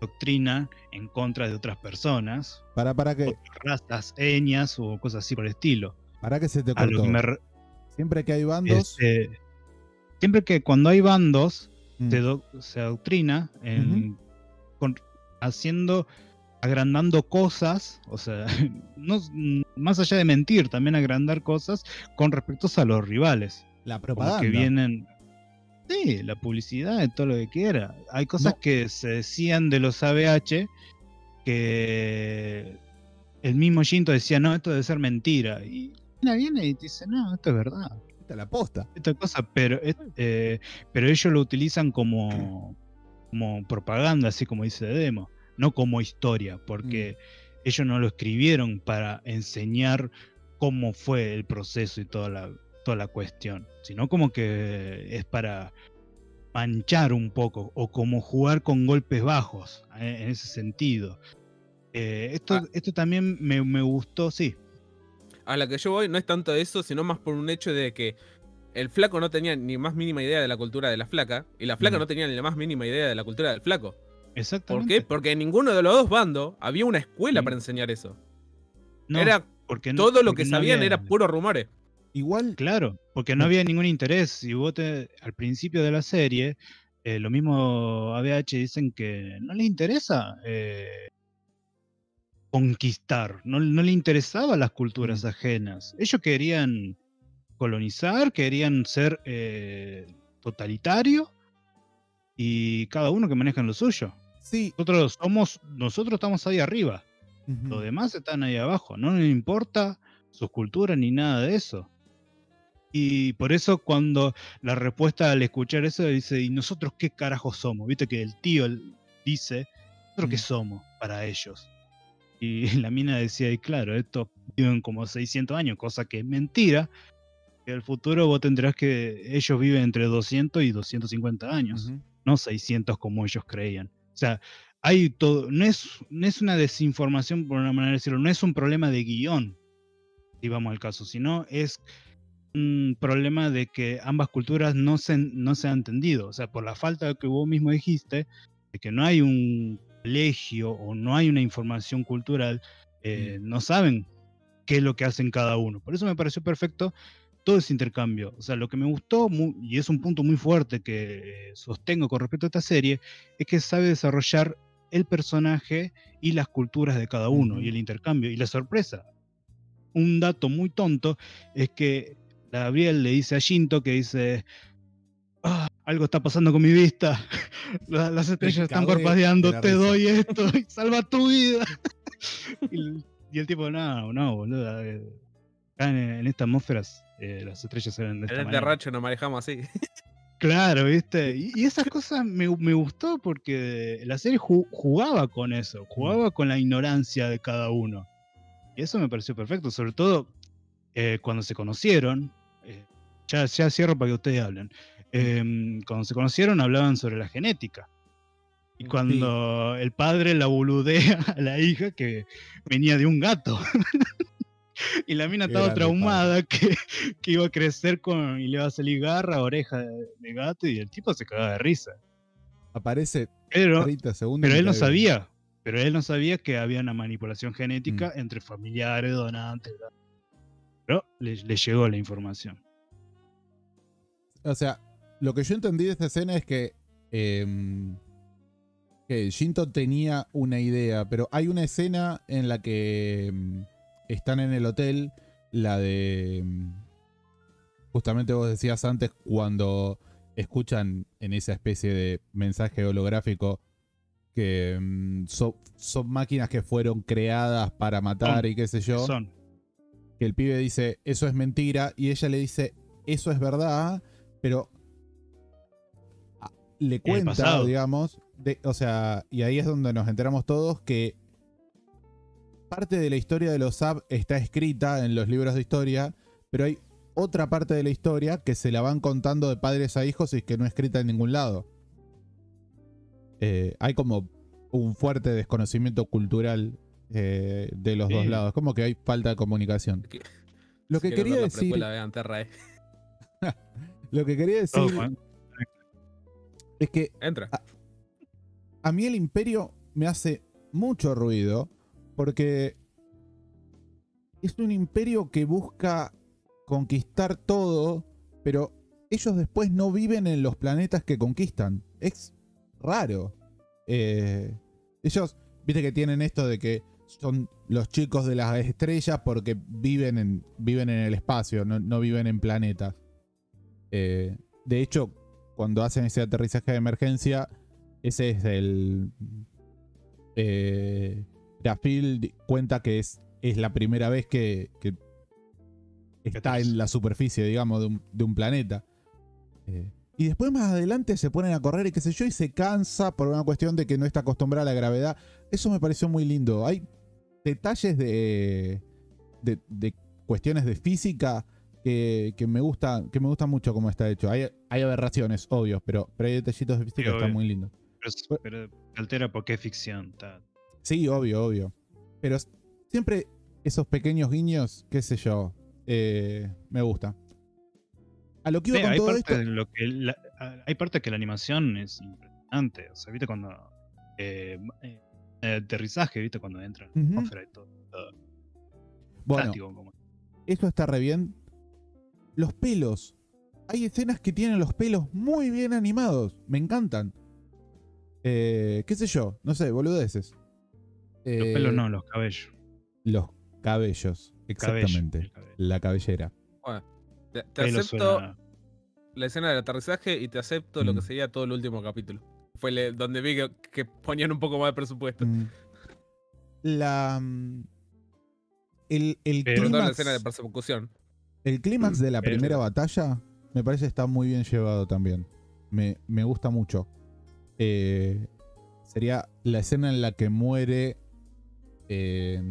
Doctrina en contra de otras personas, para para que razas, etnias o cosas así por el estilo. Para que se te cortó. Que me... Siempre que hay bandos, este, siempre que cuando hay bandos mm. se, do... se adoctrina en... uh-huh. Con... haciendo, agrandando cosas, o sea, no... más allá de mentir, también agrandar cosas con respecto a los rivales. La propaganda. Como que vienen. Sí, la publicidad, todo lo que quiera. Hay cosas no. que se decían de los A B H que el mismo Shinto decía, no, esto debe ser mentira. Y viene, viene y te dice, no, esto es verdad. Esta es la posta. Esta cosa, pero, eh, pero ellos lo utilizan como, como propaganda, así como dice Demo, no como historia, porque mm. ellos no lo escribieron para enseñar cómo fue el proceso y toda la... toda la cuestión, sino como que es para manchar un poco, o como jugar con golpes bajos, eh, en ese sentido. Eh, esto, ah, esto también me, me gustó, sí. A la que yo voy no es tanto eso, sino más por un hecho de que el flaco no tenía ni más mínima idea de la cultura de la flaca, y la flaca mm. no tenía ni la más mínima idea de la cultura del flaco. Exactamente. ¿Por qué? Porque en ninguno de los dos bandos había una escuela mm. para enseñar eso. No, era porque no, todo lo que sabían no había... era puros rumores. Igual, claro, porque no había ningún interés. Si vos te, al principio de la serie, eh, lo mismo A B H dicen que no les interesa eh, conquistar, no, no les interesaban las culturas ajenas. Ellos querían colonizar, querían ser eh, totalitarios, y cada uno que manejan lo suyo. Sí. Nosotros somos, nosotros estamos ahí arriba. Uh-huh. Los demás están ahí abajo. No nos importa sus culturas ni nada de eso. Y por eso cuando la respuesta al escuchar eso dice, ¿y nosotros qué carajos somos? Viste que el tío dice, ¿nosotros qué somos para ellos? Y la mina decía, y claro, estos viven como seiscientos años, cosa que es mentira. En el futuro vos tendrás que ellos viven entre doscientos y doscientos cincuenta años, uh-huh. no seiscientos como ellos creían. O sea, hay todo, no es, no es una desinformación, por una manera de decirlo, no es un problema de guión, si vamos al caso, sino es un problema de que ambas culturas no se, no se han entendido. O sea, por la falta que vos mismo dijiste, de que no hay un colegio o no hay una información cultural, eh, mm. no saben qué es lo que hacen cada uno. Por eso me pareció perfecto todo ese intercambio. O sea, lo que me gustó, muy, y es un punto muy fuerte que sostengo con respecto a esta serie, es que sabe desarrollar el personaje y las culturas de cada uno, mm. y el intercambio, y la sorpresa. Un dato muy tonto es que Gabriel le dice a Shinto, que dice, ah, algo está pasando con mi vista, las, las estrellas están parpadeando, te doy esto, y salva tu vida. Y, y el tipo, no, no, boludo, acá en, en estas atmósferas eh, las estrellas se ven de esta manera. En el terracho nos manejamos así. Claro, viste, y, y esas cosas me, me gustó porque la serie ju jugaba con eso, jugaba con la ignorancia de cada uno. Y eso me pareció perfecto, sobre todo eh, cuando se conocieron, eh, ya, ya cierro para que ustedes hablen, eh, cuando se conocieron hablaban sobre la genética. Y cuando sí. el padre la boludea a la hija que venía de un gato. Y la mina estaba traumada que, que iba a crecer con y le iba a salir garra, oreja de, de gato, y el tipo se cagaba de risa. Aparece pero, treinta segundos. Pero él no sabía. Pero él no sabía que había una manipulación genética mm. entre familiares, donantes. Pero le, le llegó la información. O sea, lo que yo entendí de esta escena es que, eh, que Shinto tenía una idea, pero hay una escena en la que eh, están en el hotel, la de... Justamente vos decías antes, cuando escuchan en esa especie de mensaje holográfico que um, so, son máquinas que fueron creadas para matar son, y qué sé yo. Son. Que el pibe dice, eso es mentira, y ella le dice, eso es verdad, pero le cuenta, digamos, de, o sea, y ahí es donde nos enteramos todos que parte de la historia de los S A P está escrita en los libros de historia, pero hay otra parte de la historia que se la van contando de padres a hijos y que no es escrita en ningún lado. Eh, hay como un fuerte desconocimiento cultural eh, de los sí. dos lados. Como que hay falta de comunicación. ¿Qué? Lo que si quería decir... De Anterra, ¿eh? Lo que quería decir... Oh, es que... Entra. A, a mí el Imperio me hace mucho ruido porque es un imperio que busca conquistar todo, pero ellos después no viven en los planetas que conquistan. Es... raro. Eh, ellos, viste que tienen esto de que son los chicos de las estrellas porque viven en, viven en el espacio, no, no viven en planetas. Eh, de hecho, cuando hacen ese aterrizaje de emergencia, ese es el... Eh, Raphael cuenta que es, es la primera vez que, que está en la superficie, digamos, de un, de un planeta. Eh, Y después más adelante se ponen a correr y qué sé yo, y se cansa por una cuestión de que no está acostumbrada a la gravedad. Eso me pareció muy lindo. Hay detalles de, de, de cuestiones de física que, que me gusta que me gusta mucho cómo está hecho. Hay, hay aberraciones, obvio, pero, pero hay detallitos de física sí, que obvio. Están muy lindos. Pero, pero altera porque es ficción. Tal. Sí, obvio, obvio. Pero siempre esos pequeños guiños, qué sé yo, eh, me gusta. A lo que iba sí, con hay, todo parte esto. Lo que la, hay parte que la animación es impresionante. O sea, viste cuando eh, eh, aterrizaje, viste cuando entra en uh-huh. la atmósfera y todo, todo. Bueno, plástico, como... esto está re bien. Los pelos. Hay escenas que tienen los pelos muy bien animados. Me encantan. Eh, ¿Qué sé yo? No sé, boludeces. Eh, los pelos no, los cabellos. Los cabellos, exactamente. Cabello, cabello. La cabellera. Bueno. Te, te acepto suena. La escena del aterrizaje y te acepto mm. lo que sería todo el último capítulo. Fue donde vi que, que ponían un poco más de presupuesto. Mm. La... El, el clímax, toda la escena de persecución. El clímax de la primera batalla me parece está muy bien llevado también. Me, me gusta mucho. Eh, sería la escena en la que muere eh,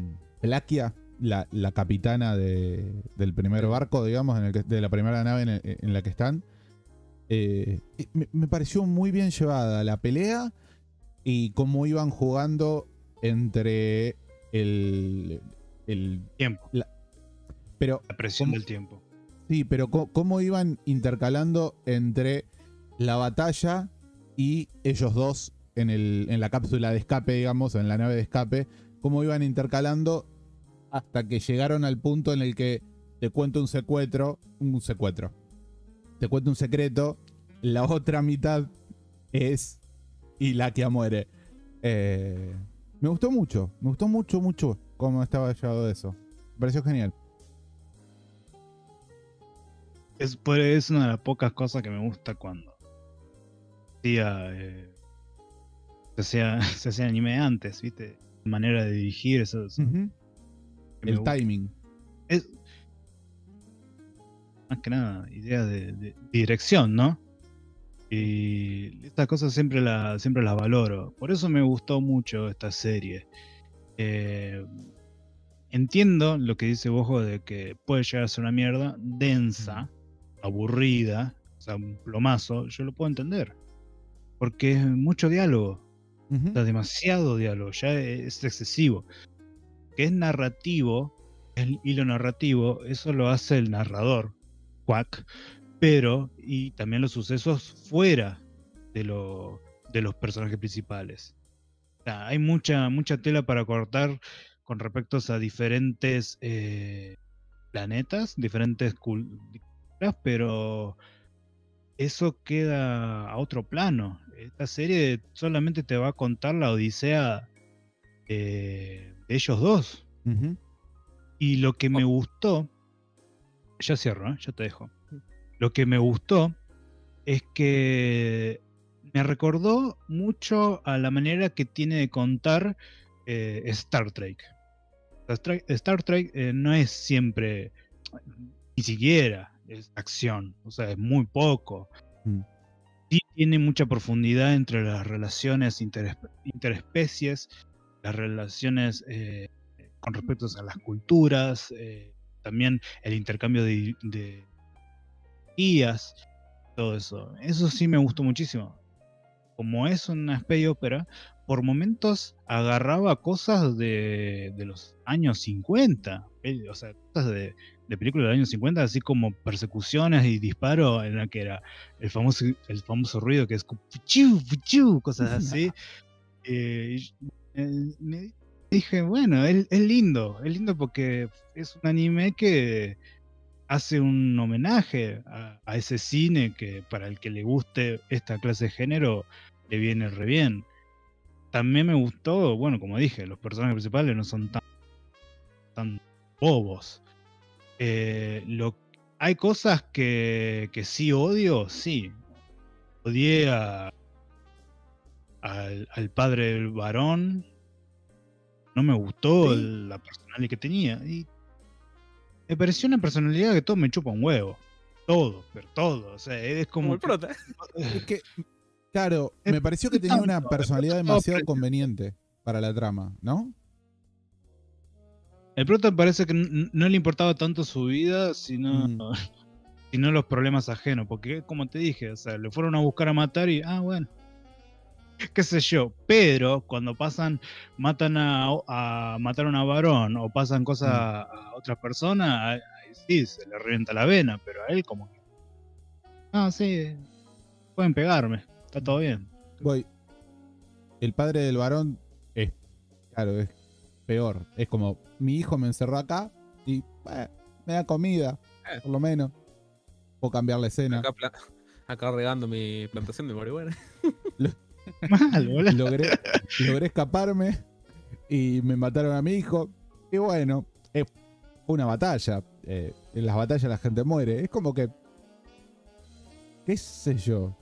Plaquia, la, la capitana de, del primer barco, digamos, en el que, de la primera nave en, el, en la que están. Eh, me, me pareció muy bien llevada la pelea y cómo iban jugando entre el... el tiempo. La, pero, la presión cómo, del tiempo. Sí, pero cómo, cómo iban intercalando entre la batalla y ellos dos en, el, en la cápsula de escape, digamos, o en la nave de escape, cómo iban intercalando hasta que llegaron al punto en el que te cuento un secuestro, un secuestro, te cuento un secreto, la otra mitad es y la que muere. Eh, me gustó mucho, me gustó mucho, mucho cómo estaba llevado eso. Me pareció genial. Es, es una de las pocas cosas que me gusta cuando hacía, eh, se hacía, se hacía anime antes, ¿viste? La manera de dirigir, eso. eso. Uh-huh. El timing. Es, más que nada, ideas de, de dirección, ¿no? Y estas cosas siempre, la, siempre las valoro. Por eso me gustó mucho esta serie. Eh, entiendo lo que dice Bojo de que puede llegar a ser una mierda densa, aburrida, o sea, un plomazo. Yo lo puedo entender. Porque es mucho diálogo. Uh-huh. O sea, demasiado diálogo. Ya es excesivo. Que es narrativo, el hilo narrativo, eso lo hace el narrador, Quack, pero, y también los sucesos fuera de, lo, de los personajes principales. O sea, hay mucha, mucha tela para cortar con respecto a diferentes eh, planetas, diferentes culturas, pero eso queda a otro plano. Esta serie solamente te va a contar la odisea eh, de ellos dos. Uh-huh. Y lo que me gustó, ya cierro, ¿eh? Ya te dejo. Lo que me gustó es que me recordó mucho a la manera que tiene de contar eh, Star Trek. Star Trek eh, no es siempre, ni siquiera es acción, o sea, es muy poco. Mm. Sí tiene mucha profundidad entre las relaciones interespe interespecies, las relaciones... Eh, con respecto a las culturas, eh, también el intercambio de, de guías, todo eso. Eso sí me gustó muchísimo. Como es una space opera, por momentos agarraba cosas de, de los años cincuenta, eh, o sea, cosas de, de películas del año cincuenta, así como persecuciones y disparos, en la que era el famoso, el famoso ruido que es puchu, puchu, cosas así. Eh, eh, me, Dije, bueno, es, es lindo, es lindo porque es un anime que hace un homenaje a, a ese cine que para el que le guste esta clase de género le viene re bien. También me gustó, bueno, como dije, los personajes principales no son tan, tan bobos. Eh, lo, hay cosas que, que sí odio, sí. Odié a, al, al padre del varón. No me gustó sí. la personalidad que tenía. Y me pareció una personalidad que todo me chupa un huevo. Todo, pero todo. O sea, es como. como el prota. Es que, claro, es me pareció que tanto, tenía una personalidad demasiado prota. conveniente para la trama, ¿no? El prota parece que no le importaba tanto su vida, sino, mm. sino los problemas ajenos. Porque, como te dije, o sea, le fueron a buscar a matar y. Ah, bueno. Qué sé yo, pero cuando pasan, matan a, a mataron a varón o pasan cosas a, a otra persona, ahí sí, se le revienta la vena, pero a él como que no, sí, pueden pegarme, está todo bien. Voy. El padre del varón es, claro, es peor, es como, mi hijo me encerró acá y eh, me da comida, eh. por lo menos, puedo cambiar la escena. Acá, acá regando mi plantación de marihuana. Mal, logré, logré escaparme y me mataron a mi hijo. Y bueno, es una batalla. Eh, en las batallas la gente muere. Es como que. ¿Qué sé yo?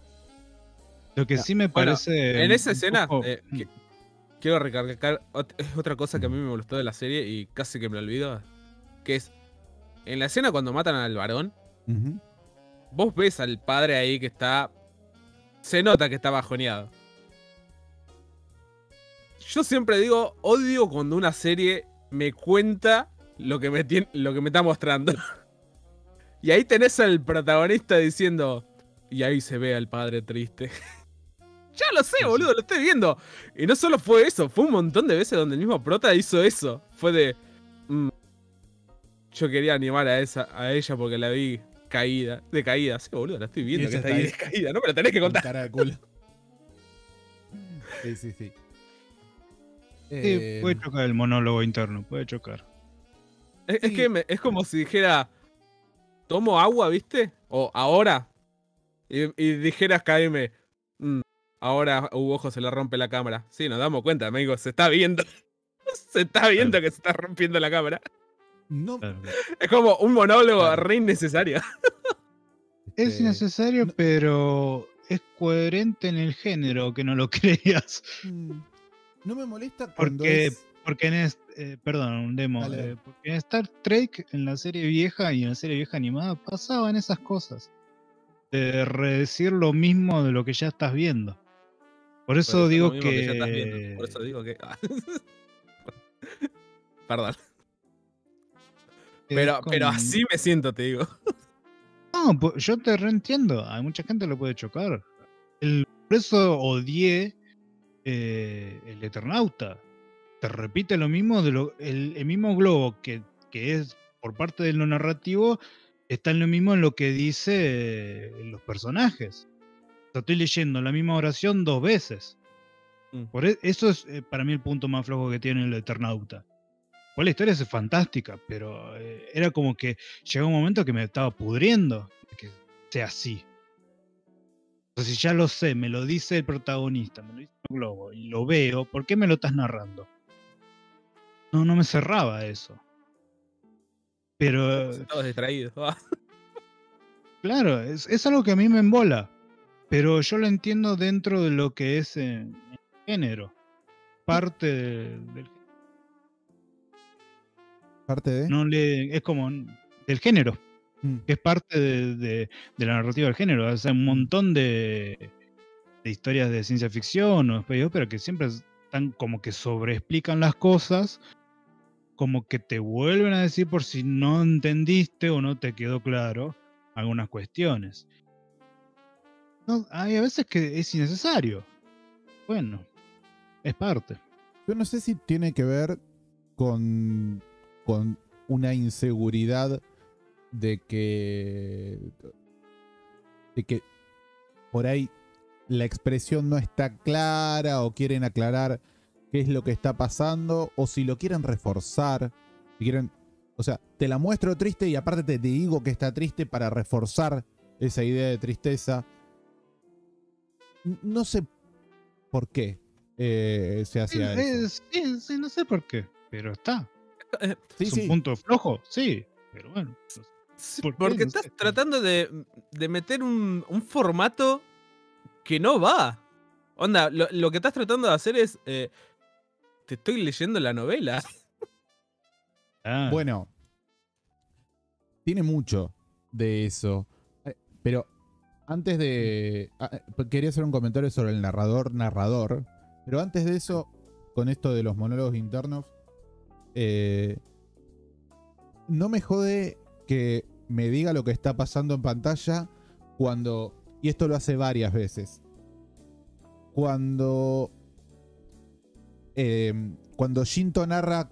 Lo que sí me parece... Bueno, en esa escena, poco... eh, que, quiero recalcar otra cosa que a mí me gustó de la serie y casi que me lo olvido, que es, en la escena cuando matan al varón, uh-huh. vos ves al padre ahí que está... Se nota que está bajoneado. Yo siempre digo, odio cuando una serie me cuenta lo que me, tiene, lo que me está mostrando. Y ahí tenés al protagonista diciendo... Y ahí se ve al padre triste. Ya lo sé, boludo, lo estoy viendo. Y no solo fue eso, fue un montón de veces donde el mismo prota hizo eso. Fue de... Mm, yo quería animar a, esa, a ella porque la vi caída. De caída. Sí, boludo, la estoy viendo que está ahí de caída. No me la tenés que contar. Cara de culo. Sí, sí, sí. Sí, eh... puede chocar el monólogo interno, puede chocar. Es, sí. es que me, es como si dijera... Tomo agua, ¿viste? O ahora... Y, y dijeras, K M, mmm, ahora Ubojo se le rompe la cámara. Sí, nos damos cuenta, amigo, se está viendo. Se está viendo claro. que se está rompiendo la cámara. No. Claro. Es como un monólogo claro. re innecesario. Es innecesario, no. pero es coherente en el género, que no lo creas. No me molesta cuando porque, es... porque en es, eh, perdón, un demo. Eh, porque en Star Trek, en la serie vieja y en la serie vieja animada, pasaban esas cosas. De redecir lo mismo de lo que ya estás viendo. Por eso, por eso digo que... que ya estás viendo. Por eso digo que... Perdón. Pero, con... pero así me siento, te digo. No, yo te reentiendo. A mucha gente lo puede chocar. El... Por eso odié eh, el Eternauta. Te repite lo mismo, de lo... El, el mismo globo que, que es por parte de lo narrativo... Está en lo mismo en lo que dice los personajes. O sea, estoy leyendo la misma oración dos veces. Por eso es para mí el punto más flojo que tiene el Eternauta. Pues la historia es fantástica, pero era como que llegó un momento que me estaba pudriendo que sea así. Entonces, si ya lo sé, me lo dice el protagonista, me lo dice el globo y lo veo, ¿por qué me lo estás narrando? No, no me cerraba eso. Pero... Todos distraídos. Claro, es, es algo que a mí me embola. Pero yo lo entiendo dentro de lo que es el género. Parte del... del ¿Parte de? No le, es como del género. Mm. Es parte de, de, de la narrativa del género. O sea, un montón de, de historias de ciencia ficción o space opera que siempre están como que sobreexplican las cosas... como que te vuelven a decir por si no entendiste o no te quedó claro algunas cuestiones. No, hay a veces que es innecesario. Bueno, es parte. Yo no sé si tiene que ver con, con una inseguridad de que, de que por ahí la expresión no está clara o quieren aclarar qué es lo que está pasando, o si lo quieren reforzar, si quieren, o sea, te la muestro triste y aparte te digo que está triste para reforzar esa idea de tristeza. No sé por qué eh, se hacía sí, eso. Sí, sí, no sé por qué, pero está. Sí, es sí. un punto flojo, sí, pero bueno. No sé. Sí, ¿Por porque qué? No estás sé. tratando de, de meter un, un formato que no va. Onda, lo, lo que estás tratando de hacer es... Eh, te estoy leyendo la novela. Ah. Bueno. Tiene mucho de eso. Pero antes de... Quería hacer un comentario sobre el narrador, narrador. Pero antes de eso, con esto de los monólogos internos... Eh, no me jode que me diga lo que está pasando en pantalla cuando... Y esto lo hace varias veces. Cuando... Eh, cuando Shinto narra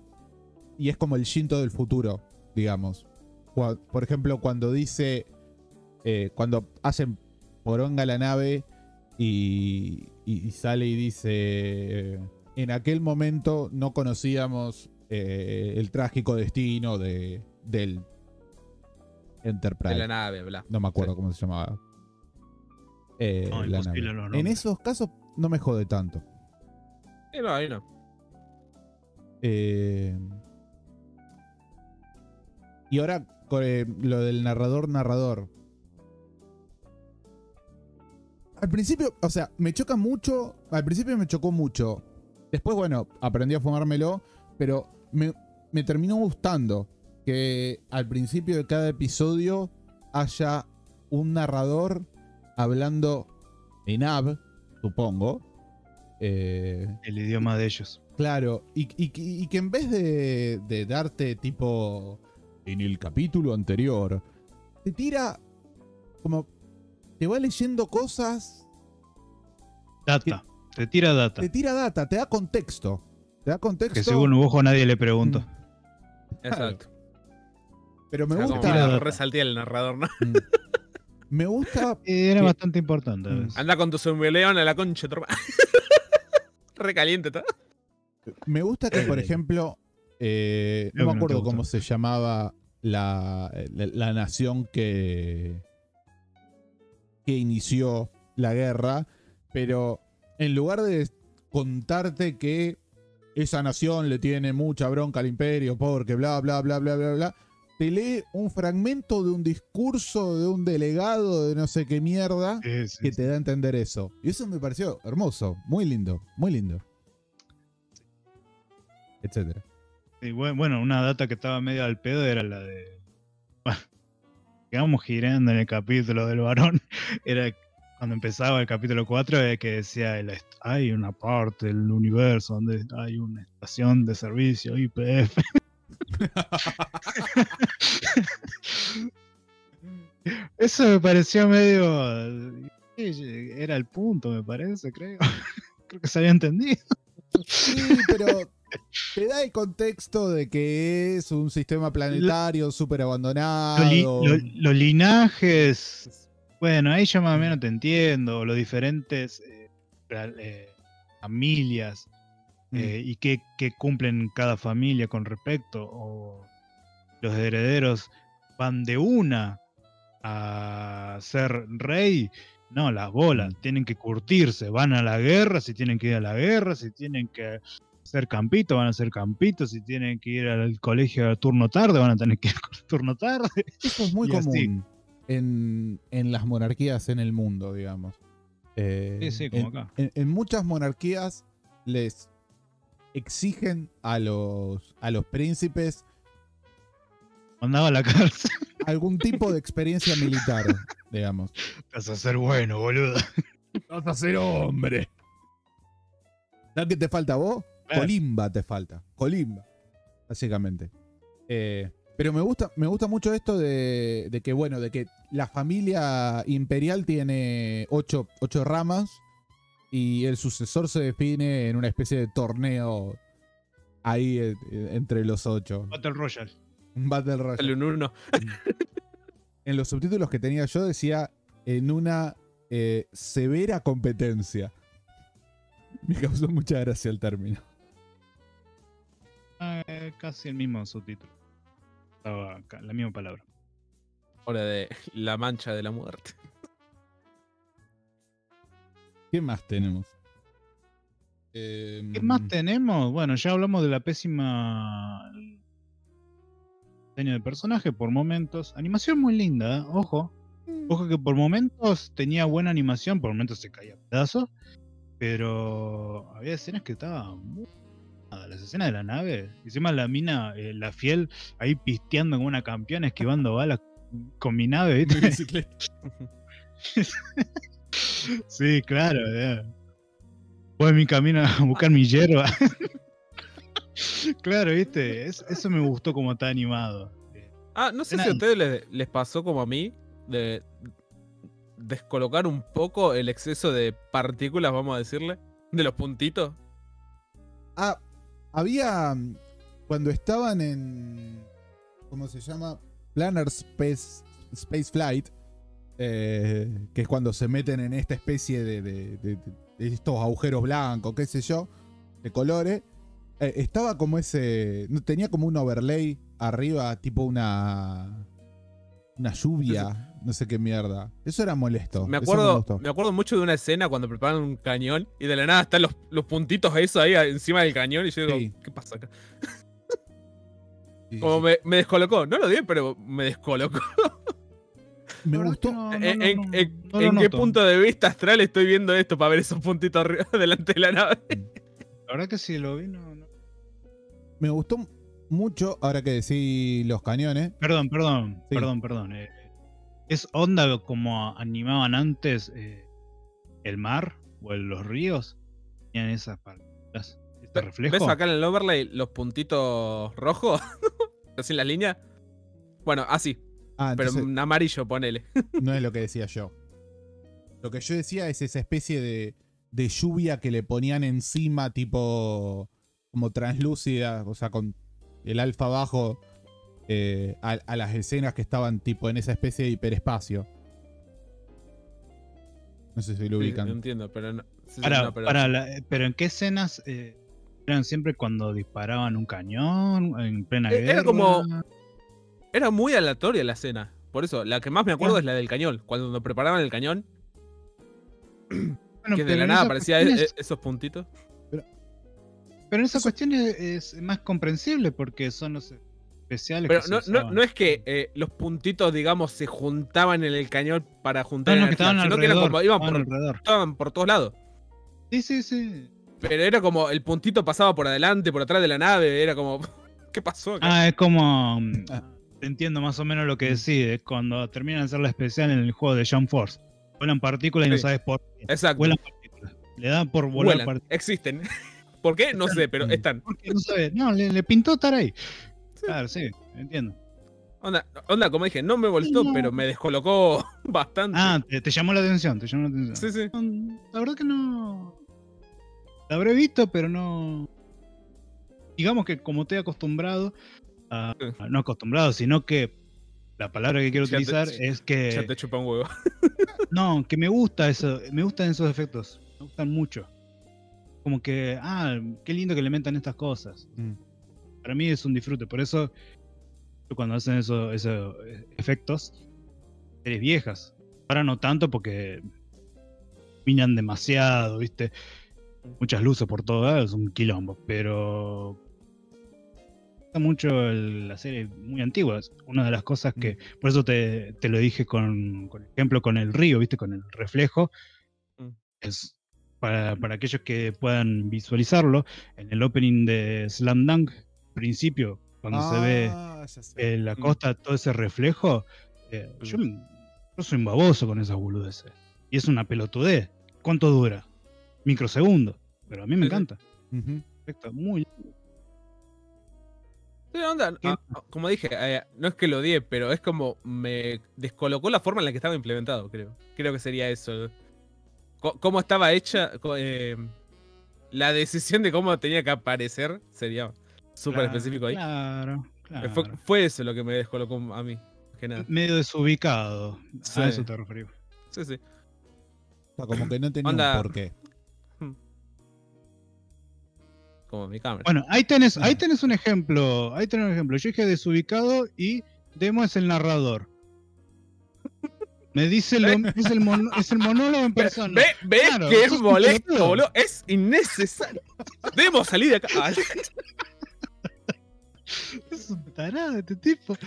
y es como el Shinto del futuro, digamos. Cuando, por ejemplo, cuando dice, eh, cuando hacen poronga la nave y, y, y sale y dice, eh, en aquel momento no conocíamos eh, el trágico destino de, del Enterprise. De la nave, bla. No me acuerdo sí. cómo se llamaba. Eh, no, la nave. No, no. En esos casos no me jode tanto. Eh, no, ahí no. Eh, y ahora con, eh, lo del narrador narrador. al principio, o sea, me choca mucho, al principio me chocó mucho. Después, bueno, aprendí a fumármelo, pero me, me terminó gustando que al principio de cada episodio haya un narrador hablando en A B, supongo. Eh, El idioma de ellos. Claro, y, y, y que en vez de, de darte tipo en el capítulo anterior, te tira como... Te va leyendo cosas... Data. Que, te tira data. Te tira data, te da contexto. Te da contexto... Que según Ubojo nadie le pregunta. Mm. Exacto. Pero me o sea, gusta... Resalté el narrador, ¿no? Mm. Me gusta... Era que... bastante importante. Mm. Anda con tu zumbileón a la concha, tropa. Recaliente, ¿tá? Me gusta que, por ejemplo... Eh, no me acuerdo cómo se llamaba la, la, la nación que... que inició la guerra, pero en lugar de contarte que esa nación le tiene mucha bronca al imperio porque bla, bla, bla, bla, bla, bla, te lee un fragmento de un discurso de un delegado de no sé qué mierda sí, sí, que te da a entender eso. Y eso me pareció hermoso, muy lindo, muy lindo. Etcétera. Sí, bueno, una data que estaba medio al pedo era la de... Quedamos girando en el capítulo del varón. Era cuando empezaba el capítulo cuatro, eh, que decía el, hay una parte del universo donde hay una estación de servicio Y P F. Eso me pareció medio... Era el punto, me parece, creo. Creo que se había entendido. Sí, pero... Te da el contexto de que es un sistema planetario súper abandonado. Los, li, lo, los linajes. Bueno, ahí yo más o menos te entiendo. Los diferentes eh, eh, familias eh, mm. y qué, qué cumplen cada familia con respecto. O los herederos van de una a ser rey. No, las bolas. Tienen que curtirse. Van a la guerra. Si tienen que ir a la guerra. Si tienen que... ser campito, van a ser campitos. Si tienen que ir al colegio a turno tarde, van a tener que ir a turno tarde. Esto es muy común en, en las monarquías en el mundo, digamos. Eh, sí, sí, como en, acá. En, en muchas monarquías les exigen a los, a los príncipes mandado a la cárcel algún tipo de experiencia militar, digamos. Vas a ser bueno, boludo. Vas a ser hombre. ¿Sabes qué te falta vos? Colimba te falta, Colimba, básicamente. Eh, pero me gusta, me gusta mucho esto de, de que, bueno, de que la familia imperial tiene ocho, ocho ramas y el sucesor se define en una especie de torneo ahí eh, entre los ocho. Battle Royale. Battle Royale. En uno. En los subtítulos que tenía yo decía en una eh, severa competencia. Me causó mucha gracia el término. Eh, casi el mismo subtítulo. Estaba acá, la misma palabra. Hora de la mancha de la muerte. ¿Qué más tenemos? Eh, ¿Qué más tenemos? Bueno, ya hablamos de la pésima diseño de personaje por momentos. Animación muy linda, ¿eh? Ojo. Ojo que por momentos tenía buena animación, por momentos se caía a pedazos. Pero había escenas que estaban muy... Las escenas de la nave. Encima la mina, eh, la fiel, ahí pisteando como una campeona, esquivando balas con mi nave, ¿viste? Mi bicicleta. Sí, claro. Yeah. Voy en mi camino a buscar mi hierba. Claro, ¿viste? Es, eso me gustó como está animado. Ah, no sé Escena... si a ustedes les, les pasó como a mí de... descolocar un poco el exceso de partículas, vamos a decirle, de los puntitos. Ah, había cuando estaban en ¿cómo se llama? Planar Space, Space Flight, eh, que es cuando se meten en esta especie de, de, de, de estos agujeros blancos, qué sé yo, de colores, eh, estaba como ese, tenía como un overlay arriba, tipo una una lluvia, no sé qué mierda. Eso era molesto. Me acuerdo, me, me acuerdo mucho de una escena cuando preparan un cañón y de la nada están los, los puntitos esos ahí encima del cañón y yo digo, sí. ¿Qué pasa acá? Sí, Como sí. Me, me descolocó. No lo di, pero me descolocó. Me gustó. No, no, no, no, ¿En, en, no ¿en qué punto de vista astral estoy viendo esto para ver esos puntitos arriba delante de la nave? La verdad que sí, lo vi. No, no. Me gustó mucho, ahora que decís los cañones. Perdón, perdón, sí. perdón, perdón. Eh, ¿Es onda como animaban antes eh, el mar o el, los ríos? Tenían esas partículas. ¿Este reflejo? ¿Ves acá en el overlay los puntitos rojos? ¿Así en las líneas? Bueno, así. Ah, pero en amarillo, ponele. No es lo que decía yo. Lo que yo decía es esa especie de, de lluvia que le ponían encima, tipo como translúcida, o sea, con el alfa abajo eh, a, a las escenas que estaban tipo en esa especie de hiperespacio. No sé si lo ubican. Sí, entiendo, pero no. Sí, para, no, pero... Para la, pero en qué escenas eh, eran siempre cuando disparaban un cañón, en plena guerra. Era como... Era muy aleatoria la escena. Por eso, la que más me acuerdo sí. es la del cañón. Cuando nos preparaban el cañón. Bueno, que de la nada aparecían es... esos puntitos. Pero, pero en esa eso... cuestión es, es más comprensible porque son los especiales. Pero que no, se no, no es que eh, los puntitos, digamos, se juntaban en el cañón para juntar no, no, energía, que sino que eran como, iban por, estaban por todos lados. Sí, sí, sí. Pero era como el puntito pasaba por adelante, por atrás de la nave. Era como... ¿Qué pasó acá? Ah, es como... Ah. Entiendo más o menos lo que decís. Cuando terminan de hacer la especial en el juego de Jump Force, vuelan partículas y sí. no sabes por qué. Exacto. Vuelan partículas. Le dan por volar vuelan. partículas. Existen. ¿Por qué? No están. sé, pero están. Porque no sabes. No, le, le pintó estar ahí. Sí. Claro, sí, entiendo. Onda, onda, como dije, no me voltó, no. pero me descolocó bastante. Ah, te, te llamó la atención, te llamó la atención. Sí, sí. La verdad que no. La habré visto, pero no. Digamos que como te he acostumbrado. Uh, no acostumbrado, sino que la palabra que quiero ya utilizar te, es que... Ya te chupa un huevo. No, que me gusta eso, me gustan esos efectos, me gustan mucho. Como que, ah, qué lindo que le metan estas cosas. Mm. Para mí es un disfrute, por eso cuando hacen eso, esos efectos, series viejas. Ahora no tanto porque minan demasiado, viste, muchas luces por todo, ¿eh? Es un quilombo, pero... mucho el, la serie muy antigua, una de las cosas que, por eso te, te lo dije con, con ejemplo con el río, viste, con el reflejo, es para, para aquellos que puedan visualizarlo, en el opening de Slam Dunk, principio, cuando ah, se ve eh, la costa, todo ese reflejo, eh, yo, yo soy un baboso con esas boludeces, y es una pelotudez, ¿cuánto dura? Microsegundos, pero a mí me encanta. Uh-huh. Perfecto, muy... Onda, no, como dije, eh, no es que lo odie, pero es como me descolocó la forma en la que estaba implementado, creo. Creo que sería eso. C cómo estaba hecha, eh, la decisión de cómo tenía que aparecer sería súper claro, específico ahí. Claro, claro. Fue, fue eso lo que me descolocó a mí, que nada. Medio desubicado, sí. A eso te referí. Sí, sí. O sea, como que no tenía onda... un porqué. Como mi cámara. Bueno, ahí tenés, ahí tenés un ejemplo. Ahí tenés un ejemplo. Yo dije desubicado y Demo es el narrador. Me dice lo, es, el mon, es el monólogo en persona. ¿Ves ve claro, que es molesto, boludo? Es innecesario. Demo, salí de acá. Es un tarado este tipo.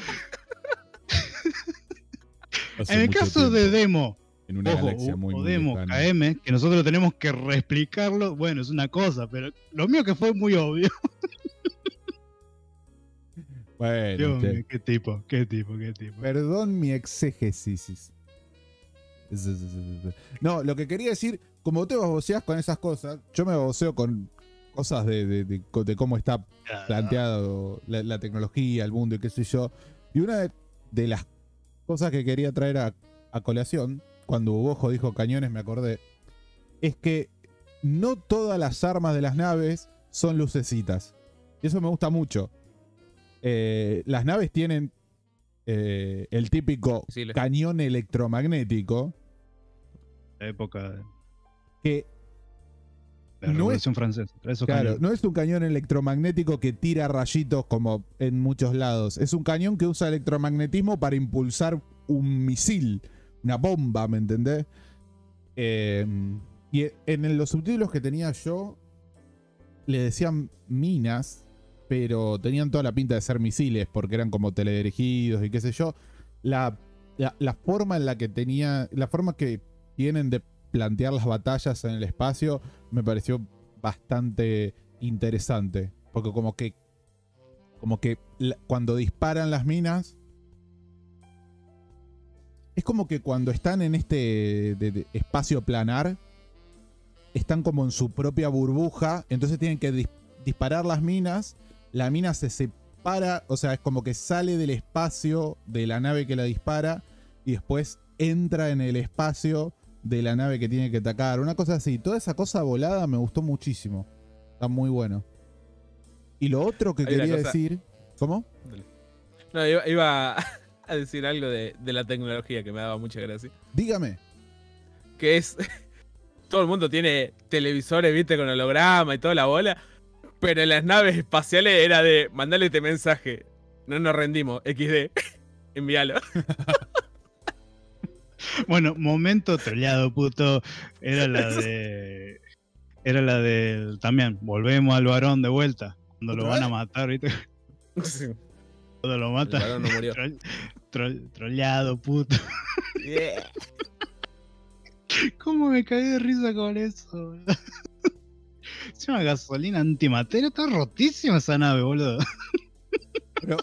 Hace en el caso tiempo. de Demo. En una Ojo, galaxia muy, muy Demo, K M, que nosotros tenemos que reexplicarlo, bueno, es una cosa, pero lo mío que fue muy obvio. Bueno, Dios mío, qué tipo, qué tipo, qué tipo. Perdón mi exégesis. No, lo que quería decir, como te baboseás con esas cosas, yo me baboseo con cosas de, de, de, de cómo está claro. planteado la, la tecnología, el mundo y qué sé yo. Y una de, de las cosas que quería traer a, a colación... Cuando Ubojo dijo cañones, me acordé. Es que no todas las armas de las naves son lucecitas. Y eso me gusta mucho. Eh, las naves tienen eh, el típico sí, le... cañón electromagnético. La época de... Que la Revolución no es... Francesa. Esos claro, cañones. No es un cañón electromagnético que tira rayitos como en muchos lados. Es un cañón que usa electromagnetismo para impulsar un misil. Una bomba, ¿me entendés? Eh, y en los subtítulos que tenía yo, le decían minas, pero tenían toda la pinta de ser misiles, porque eran como teledirigidos y qué sé yo. La, la, la forma en la que tenía, la forma que tienen de plantear las batallas en el espacio me pareció bastante interesante, porque como que como que la, cuando disparan las minas es como que cuando están en este de, de espacio planar están como en su propia burbuja, entonces tienen que dis, disparar las minas, la mina se separa, o sea, es como que sale del espacio de la nave que la dispara y después entra en el espacio de la nave que tiene que atacar, una cosa así. Toda esa cosa volada me gustó muchísimo. Está muy bueno. Y lo otro que Hay quería cosa... decir... ¿Cómo? No, iba, iba a decir algo de, de la tecnología que me daba mucha gracia. Dígame. Que es... Todo el mundo tiene televisores, viste, con holograma y toda la bola. Pero en las naves espaciales era de... Mandale este mensaje. No nos rendimos. equis de. Envíalo. Bueno, momento troleado, puto. Era la de... Era la del... También, volvemos al varón de vuelta. Cuando lo van vez? a matar, ¿viste? Sí. Cuando lo matan. El varón no murió. Trol, trol, troleado, puto. Yeah. ¿Cómo me caí de risa con eso? Es una gasolina antimateria. Está rotísima esa nave, boludo. Pero...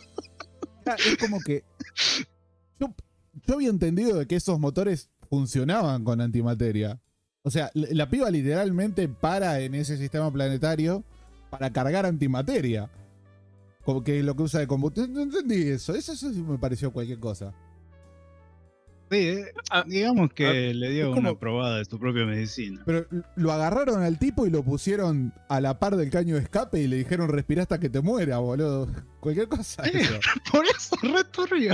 Es como que... Yo... Yo había entendido de que esos motores funcionaban con antimateria. O sea, la piba literalmente para en ese sistema planetario para cargar antimateria. Como que lo que usa de combustible. No entendí eso. Eso, eso sí me pareció cualquier cosa. Sí, eh, digamos que ah, le dio como una probada de su propia medicina. Pero lo agarraron al tipo y lo pusieron a la par del caño de escape y le dijeron respirá hasta que te muera, boludo. Cualquier cosa. Eh, por eso, re turbio.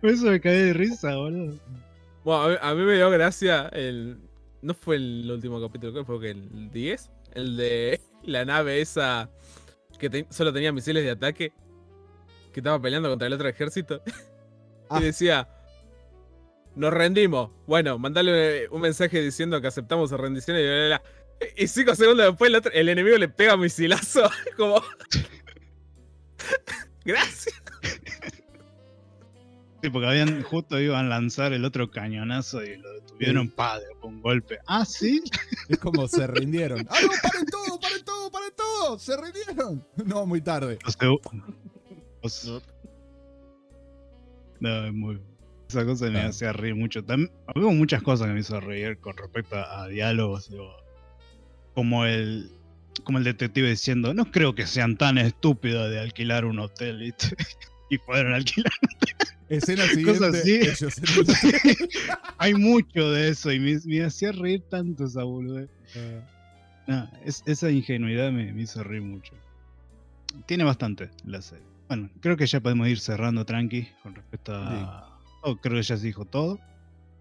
Por eso me caí de risa, boludo. Bueno, a mí, a mí me dio gracia el... No fue el último capítulo, creo que fue el diez. El de la nave esa que te, solo tenía misiles de ataque, que estaba peleando contra el otro ejército. Ah. Y decía, nos rendimos. Bueno, mandale un mensaje diciendo que aceptamos la rendición y bla, bla, bla. Y cinco segundos después el, otro, el enemigo le pega un misilazo. Como... Gracias. Sí, porque habían, justo iban a lanzar el otro cañonazo y lo detuvieron, sí. Padre, con un golpe. Ah, sí. Es como se rindieron. ¡Ah, no! ¡Paren todo! ¡Paren todo! ¡Paren todo! ¡Se rindieron! No, muy tarde. O sea, o sea, no, es muy. Esa cosa me ah. hacía reír mucho. También, hubo muchas cosas que me hizo reír con respecto a, a diálogos. Digo, como el. Como el detective diciendo, no creo que sean tan estúpidos de alquilar un hotel, ¿viste? Y fueron a alquilar un hotel. Escena siguiente, así. Ellos en... Hay mucho de eso y me, me hacía reír tanto esa boludez. Uh. Nah, es, esa ingenuidad me, me hizo reír mucho. Tiene bastante la serie. Bueno, creo que ya podemos ir cerrando tranqui con respecto a... Sí. Oh, creo que ya se dijo todo.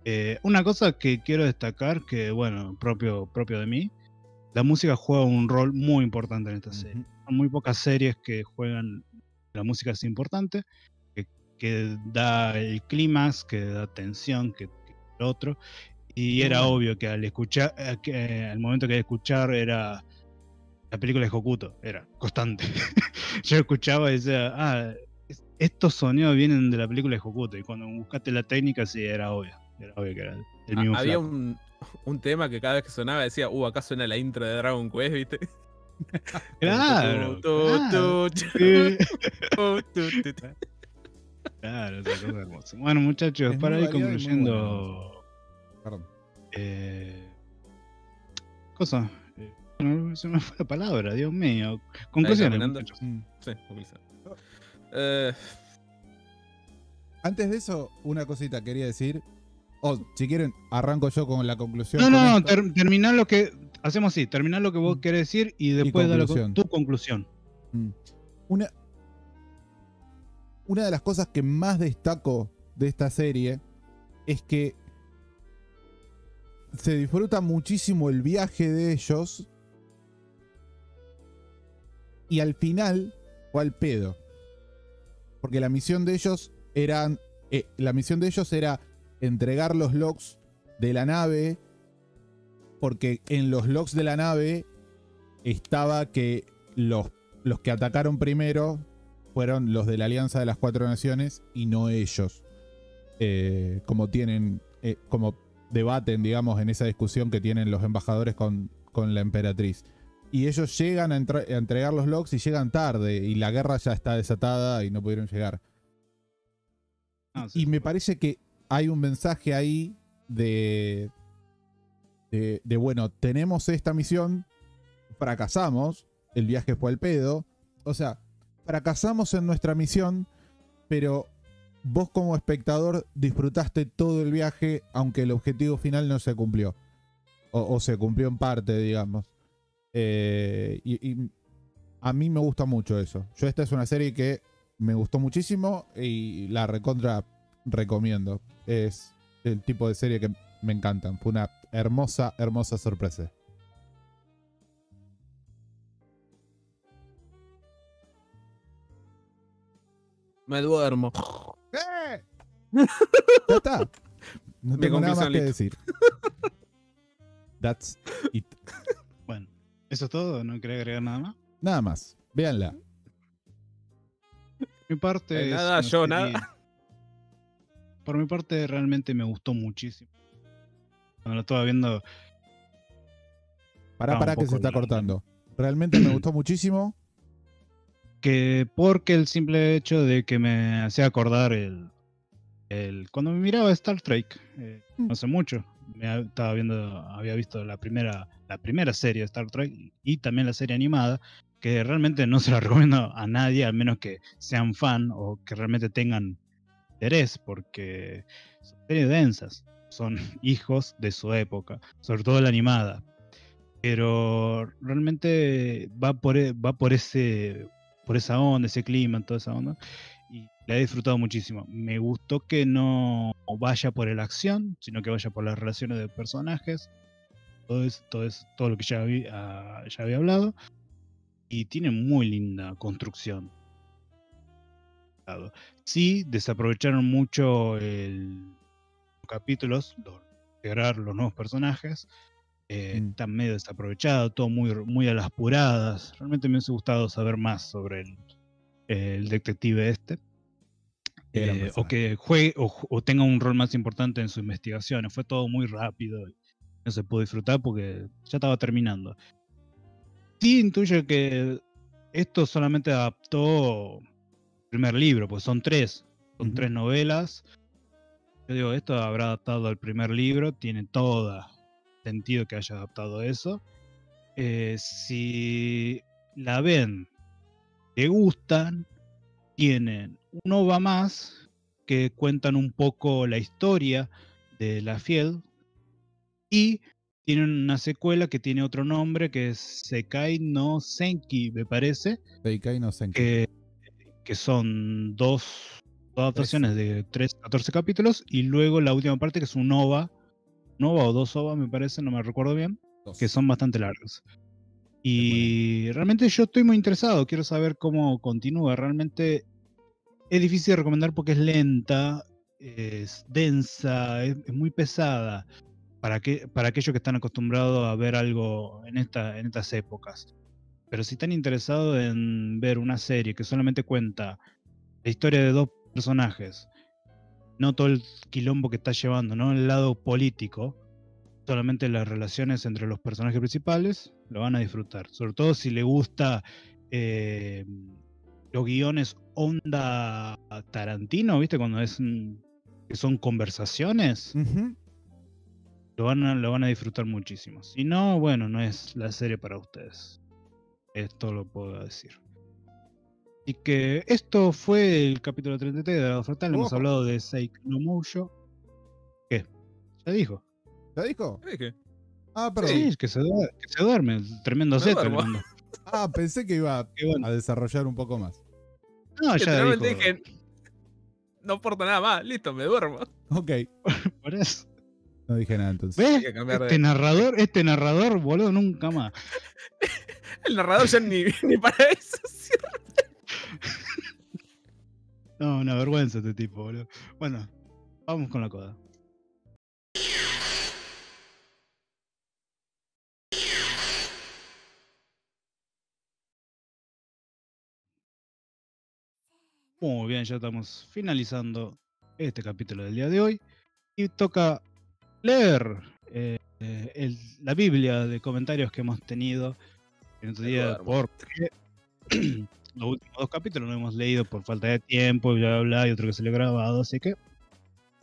Eh, una cosa que quiero destacar, que bueno, propio, propio de mí, la música juega un rol muy importante en esta uh-huh. serie. Hay muy pocas series que juegan... La música es importante, que da el clímax, que da tensión, que, que el otro. Y era bueno. obvio que al escuchar, que al momento que escuchar era la película de Hokuto, era constante. Yo escuchaba y decía, ah, estos sonidos vienen de la película de Hokuto. Y cuando buscaste la técnica, sí, era obvio. Era obvio que era el mismo. Había un, un tema que cada vez que sonaba decía, uh, acá suena la intro de Dragon Quest, ¿viste? Claro. claro. Claro, esa cosa hermosa. Bueno, muchachos, es para ir concluyendo. Bueno. Perdón. Eh, cosa. No, se me fue la palabra, Dios mío. Conclusiones. Mm. Sí, conclusión. Eh. Antes de eso, una cosita quería decir. O oh, si quieren, arranco yo con la conclusión. No, no, no, ter terminar lo que. Hacemos así, terminar lo que vos mm. querés decir y después dar con tu conclusión. Mm. Una. Una de las cosas que más destaco de esta serie es que se disfruta muchísimo el viaje de ellos y al final fue al pedo. Porque la misión de ellos eran, eh, la misión de ellos era entregar los logs de la nave, porque en los logs de la nave estaba que los, los que atacaron primero fueron los de la Alianza de las Cuatro Naciones y no ellos. Eh, como tienen, eh, como debaten, digamos, en esa discusión que tienen los embajadores con, con la emperatriz. Y ellos llegan a, entre a entregar los logs y llegan tarde, y la guerra ya está desatada y no pudieron llegar. Ah, sí, y me parece que hay un mensaje ahí de, de, de, bueno, tenemos esta misión, fracasamos, el viaje fue al pedo, o sea, fracasamos en nuestra misión, pero vos como espectador disfrutaste todo el viaje, aunque el objetivo final no se cumplió, o, o se cumplió en parte, digamos. Eh, y, y a mí me gusta mucho eso. Yo esta es una serie que me gustó muchísimo y la recontra recomiendo. Es el tipo de serie que me encantan. Fue una hermosa, hermosa sorpresa. Me duermo. ¿Qué? Ya está. No tengo nada más que decir. That's it. Bueno, ¿eso es todo? ¿No quería agregar nada más? Nada más. Véanla. Mi parte... Eh, nada, yo serie... nada. Por mi parte realmente me gustó muchísimo. Cuando lo estaba viendo... Pará, pará que se está cortando. Realmente me gustó muchísimo. Que porque el simple hecho de que me hacía acordar el, el cuando me miraba Star Trek, eh, no hace mucho, me estaba viendo, había visto la primera, la primera serie de Star Trek y también la serie animada, que realmente no se la recomiendo a nadie, al menos que sean fan o que realmente tengan interés, porque son series densas, son hijos de su época, sobre todo la animada, pero realmente va por, va por ese... por esa onda, ese clima, toda esa onda, y la he disfrutado muchísimo. Me gustó que no vaya por la acción, sino que vaya por las relaciones de personajes, todo eso, todo, eso, todo lo que ya, vi, uh, ya había hablado, y tiene muy linda construcción. Sí, desaprovecharon mucho el, los capítulos, los, integrar los nuevos personajes, Eh, mm. Está medio desaprovechado, todo muy, muy a las apuradas. Realmente me hubiese gustado saber más sobre el, el detective este, eh, o que juegue o, o tenga un rol más importante en sus investigaciones. Fue todo muy rápido y no se pudo disfrutar porque ya estaba terminando. Sí, intuyo que esto solamente adaptó el primer libro, pues son tres, son mm-hmm. tres novelas. Yo digo, esto habrá adaptado al primer libro, tiene toda sentido que haya adaptado eso. Eh, si la ven, te gustan, tienen un ova más que cuentan un poco la historia de la Field, y tienen una secuela que tiene otro nombre, que es Seikai no Senki, me parece. Seikai no Senki. Que, que son dos, dos adaptaciones de tres, catorce capítulos, y luego la última parte que es un ova. Nova o dos ovas me parece, no me recuerdo bien, dos. Que son bastante largos. Y bueno, realmente yo estoy muy interesado, quiero saber cómo continúa. Realmente es difícil de recomendar porque es lenta, es densa, es, es muy pesada para, que, para aquellos que están acostumbrados a ver algo en, esta, en estas épocas. Pero si están interesados en ver una serie que solamente cuenta la historia de dos personajes, no todo el quilombo que está llevando, no el lado político, solamente las relaciones entre los personajes principales, lo van a disfrutar. Sobre todo si le gusta eh, los guiones onda Tarantino, ¿viste? Cuando es que son conversaciones, uh-huh. lo, van a, lo van a disfrutar muchísimo. Si no, bueno, no es la serie para ustedes. Esto lo puedo decir. Y que esto fue el capítulo treinta y tres de Do Fractal. Hemos hablado de Seikai no Muyo. ¿Qué? ¿Ya dijo? ¿Ya dijo? ¿Qué? Ah, perdón. Sí, es que se duerme, que se duerme tremendo set. Ah, pensé que iba bueno. a desarrollar un poco más. No, ya dijo. Dije, no aporta nada más, listo, me duermo. Ok. Por eso. No dije nada entonces. ¿Ves? Este de... narrador, este narrador, boludo, nunca más. El narrador ya ni, ni para eso sirve. No, una vergüenza este tipo, boludo. Bueno, vamos con la coda. Muy bien, ya estamos finalizando este capítulo del día de hoy. Y toca leer eh, el, la Biblia de comentarios que hemos tenido en otro día, porque los últimos dos capítulos no hemos leído por falta de tiempo, bla, bla, bla, y otro que se le ha grabado, así que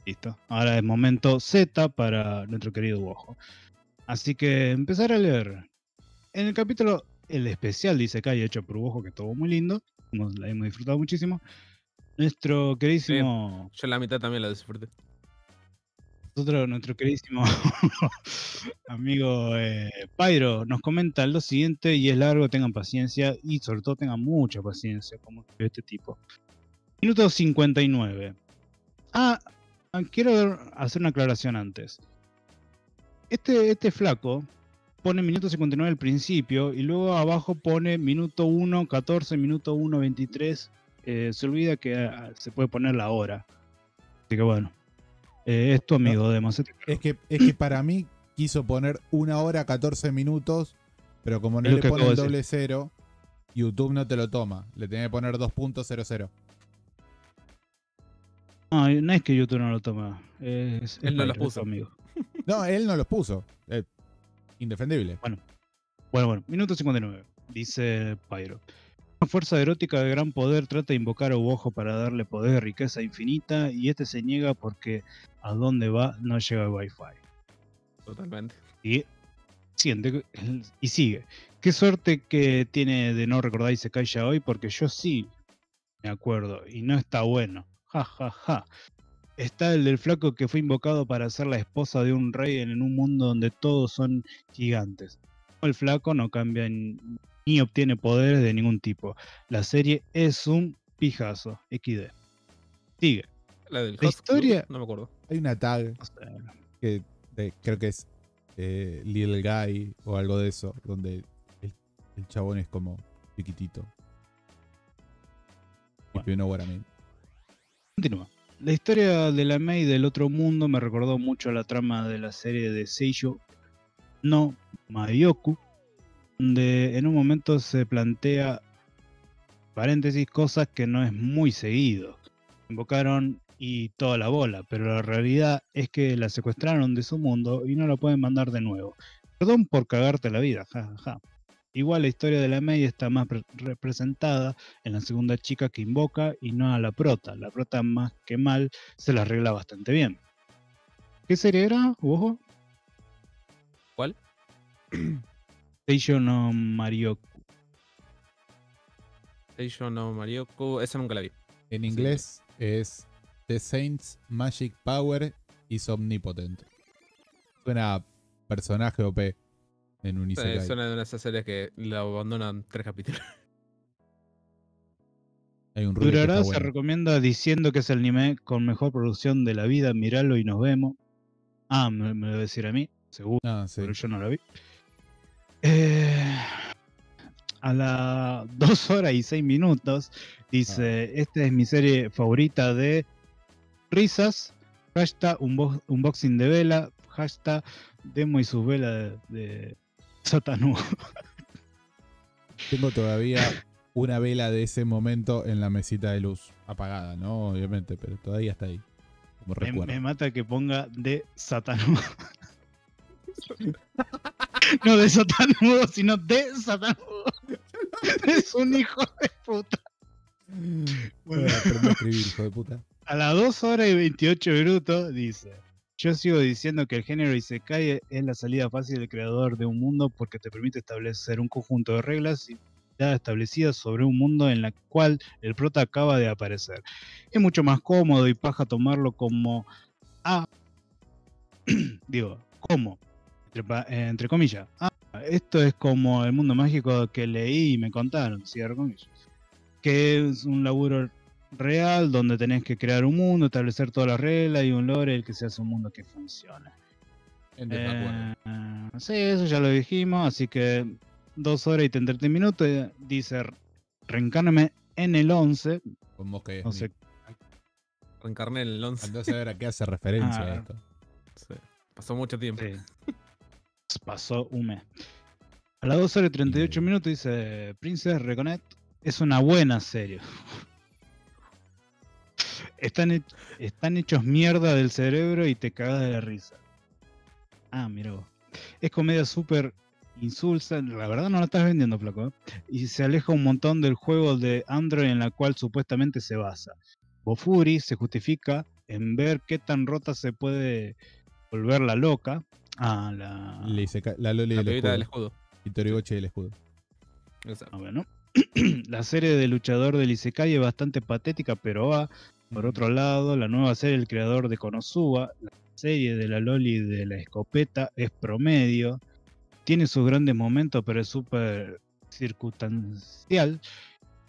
listo. Ahora es momento Z para nuestro querido Ubojo. Así que empezar a leer. En el capítulo, el especial de Isekai hecho por Ubojo, que estuvo muy lindo, nos la hemos disfrutado muchísimo. Nuestro queridísimo... Sí, yo la mitad también la disfruté. Nosotros, nuestro queridísimo amigo eh, Pyro nos comenta lo siguiente, y es largo, tengan paciencia, y sobre todo tengan mucha paciencia, como este tipo. Minuto cincuenta y nueve. Ah, quiero hacer una aclaración antes. Este, este flaco pone minuto cincuenta y nueve al principio, y luego abajo pone minuto uno catorce, minuto uno veintitrés. Eh, se olvida que ah, se puede poner la hora. Así que bueno. Eh, es tu amigo, no, además. Es que, es que para mí quiso poner una hora catorce minutos, pero como no le pone el doble cero, YouTube no te lo toma. Le tenía que poner dos punto cero cero. No, no es que YouTube no lo toma. Es, él es no los puso, amigo. No, él no los puso. Eh, indefendible. Bueno, bueno, bueno. Minuto cincuenta y nueve. Dice Pyro. Una fuerza erótica de gran poder trata de invocar a Ubojo para darle poder, riqueza infinita, y este se niega porque a dónde va no llega el wifi. Totalmente. Y, siente, y sigue. Qué suerte que tiene de no recordar Isekai ya hoy, porque yo sí me acuerdo, y no está bueno. Ja, ja, ja. Está el del flaco que fue invocado para ser la esposa de un rey en un mundo donde todos son gigantes. El flaco no cambia en... ni obtiene poderes de ningún tipo. La serie es un pijazo. equis de. Sigue. La, del la historia... No me acuerdo. Hay una tag o sea, que de, creo que es eh, Little Guy o algo de eso, donde el, el chabón es como chiquitito. Bueno. If you know what I mean. Continúa. La historia de la Mei del otro mundo me recordó mucho a la trama de la serie de Seiyuu no Madoka, donde en un momento se plantea, paréntesis, cosas que no es muy seguido. Invocaron y toda la bola, pero la realidad es que la secuestraron de su mundo y no la pueden mandar de nuevo. Perdón por cagarte la vida, jajaja. Ja, ja. Igual la historia de la Mei está más representada en la segunda chica que invoca y no a la prota. La prota más que mal se la arregla bastante bien. ¿Qué serie era, Ubojo? ¿Cuál? Seikai no Marioku. Seikai no Marioku, esa nunca la vi. En inglés sí. Es The Saint's Magic Power is Omnipotent. Suena a personaje O P en un Isekai. Suena de una de esas series que la abandonan tres capítulos. Hay un ruido. Durarara se recomienda diciendo que es el anime con mejor producción de la vida. Míralo y nos vemos. Ah, me, me lo debe decir a mí, seguro. Ah, sí. Pero yo no la vi. Eh, a las dos horas y seis minutos dice, ah. Esta es mi serie favorita de risas, hashtag unbo unboxing de vela, hashtag demo y sus velas de, de Satanú. Tengo todavía una vela de ese momento en la mesita de luz, apagada, ¿no? Obviamente, pero todavía está ahí. Como recuerdo. Me, me mata que ponga de Satanú. No de Satanudo, sino de Satanudo. Es un hijo de puta. Bueno, a escribir, hijo de puta. A las dos horas y veintiocho minutos dice: yo sigo diciendo que el género Isekai es la salida fácil del creador de un mundo porque te permite establecer un conjunto de reglas y ya establecidas sobre un mundo en el cual el prota acaba de aparecer. Es mucho más cómodo y paja tomarlo como a... digo, como... Entre, entre comillas. Ah, esto es como el mundo mágico que leí y me contaron, cierro comillas. Que es un laburo real donde tenés que crear un mundo, establecer todas las reglas y un lore el que se hace un mundo que funciona. Eh, sí, eso ya lo dijimos, así que dos horas y treinta minutos dice reencárname en el once. Como que no sé. Reencarné en el once. Entonces a ver a qué hace referencia ah, a esto. Sí. Pasó mucho tiempo. Sí. Pasó un mes. A las dos horas y treinta y ocho minutos dice Princess Reconnect es una buena serie. Están, he están hechos mierda del cerebro y te cagas de la risa. Ah, mirá vos. Es comedia súper insulsa. La verdad no la estás vendiendo, flaco, ¿eh? Y se aleja un montón del juego de Android en la cual supuestamente se basa. Bofuri se justifica en ver qué tan rota se puede volver la loca. Ah, la... Le dice la Loli la del, escudo. del escudo. Y Torigoche del escudo. Exacto. Ah, bueno. La serie de luchador del Isekai es bastante patética, pero va. Por otro lado, la nueva serie del creador de Konosuba, la serie de la Loli de la escopeta, es promedio. Tiene sus grandes momentos, pero es súper circunstancial.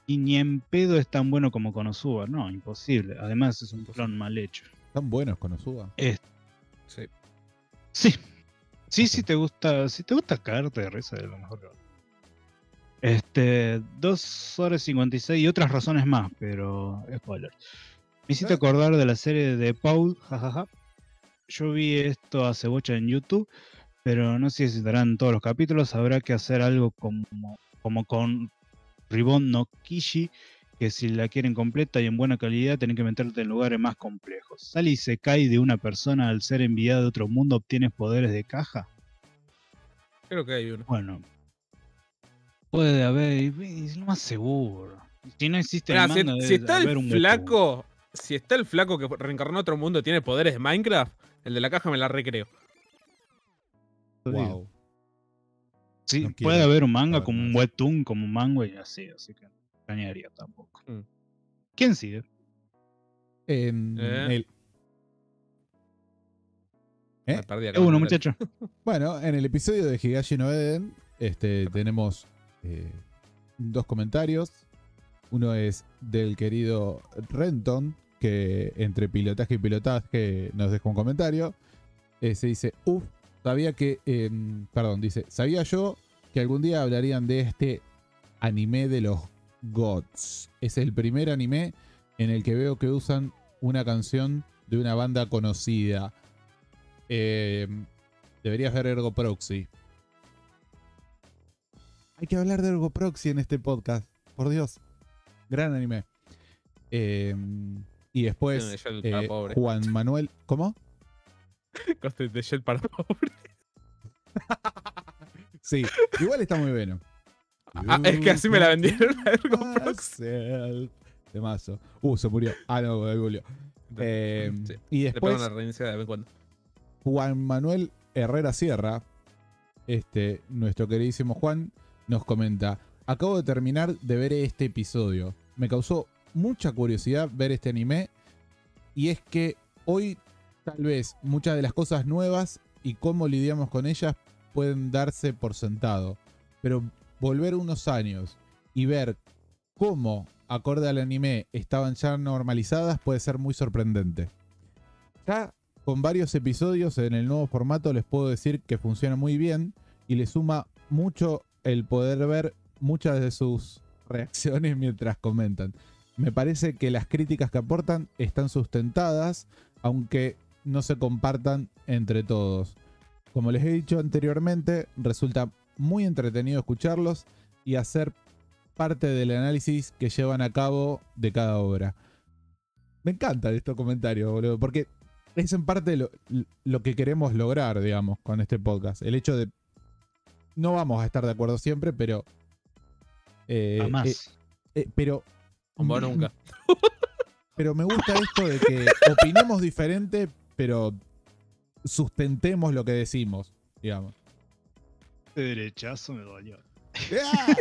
Y ni en pedo es tan bueno como Konosuba. No, imposible. Además es un clon mal hecho. ¿Tan bueno es Konosuba? Es... Sí. Sí. Sí, sí te gusta, si te gusta caerte de risa, de lo mejor que va. Este, dos horas cincuenta y seis y otras razones más, pero spoiler. Me hiciste acordar de la serie de Paul, jajaja. Yo vi esto hace bocha en YouTube, pero no sé si estarán todos los capítulos. Habrá que hacer algo como, como con Ribbon no Kishi, que si la quieren completa y en buena calidad tenés que meterte en lugares más complejos. Sale y se cae de una persona al ser enviada de otro mundo, obtienes poderes de caja. Creo que hay uno. Bueno, puede haber, es lo más seguro. Si no existe Mira, el mando, si, si está haber el un flaco, hueco. Si está el flaco que reencarnó otro mundo tiene poderes de Minecraft, el de la caja me la recreo. Wow. Sí, no puede haber un manga como un webtoon, como un manga y así, así que dañaría tampoco. Mm. ¿Quién sigue? Eh, eh. El... ¿Eh? Es uno, muchacho. Bueno, en el episodio de Higashi no Eden, este, tenemos eh, dos comentarios. Uno es del querido Renton, que entre pilotaje y pilotaje nos dejó un comentario. Eh, se dice, uff, sabía que... Eh, perdón, dice, sabía yo que algún día hablarían de este anime de los Gods. Es el primer anime en el que veo que usan una canción de una banda conocida. Eh, deberías ver Ergo Proxy. Hay que hablar de Ergo Proxy en este podcast. Por Dios. Gran anime. Eh, y después eh, Juan Manuel... ¿Cómo? Costes de Shell para pobres. Sí, igual está muy bueno. Ah, es que así me la vendieron a Ergo Proxy. De mazo. Uh, se murió. Ah, no, de Julio. Eh, sí. Y después... Le pegan la reinicia de vez en cuando. Juan Manuel Herrera Sierra, este, nuestro queridísimo Juan, nos comenta: acabo de terminar de ver este episodio. Me causó mucha curiosidad ver este anime. Y es que hoy, tal vez, muchas de las cosas nuevas y cómo lidiamos con ellas pueden darse por sentado. Pero volver unos años y ver cómo, acorde al anime, estaban ya normalizadas puede ser muy sorprendente. Ya con varios episodios en el nuevo formato les puedo decir que funciona muy bien y le suma mucho el poder ver muchas de sus reacciones mientras comentan. Me parece que las críticas que aportan están sustentadas, aunque no se compartan entre todos. Como les he dicho anteriormente, resulta muy entretenido escucharlos y hacer parte del análisis que llevan a cabo de cada obra. Me encantan estos comentarios, boludo, porque... es en parte lo, lo que queremos lograr, digamos, con este podcast. El hecho de... no vamos a estar de acuerdo siempre, pero... Eh, Jamás. Eh, eh, pero... Como nunca. Pero me gusta esto de que opinemos diferente, pero sustentemos lo que decimos, digamos. Este derechazo me dolió. ¡Ah!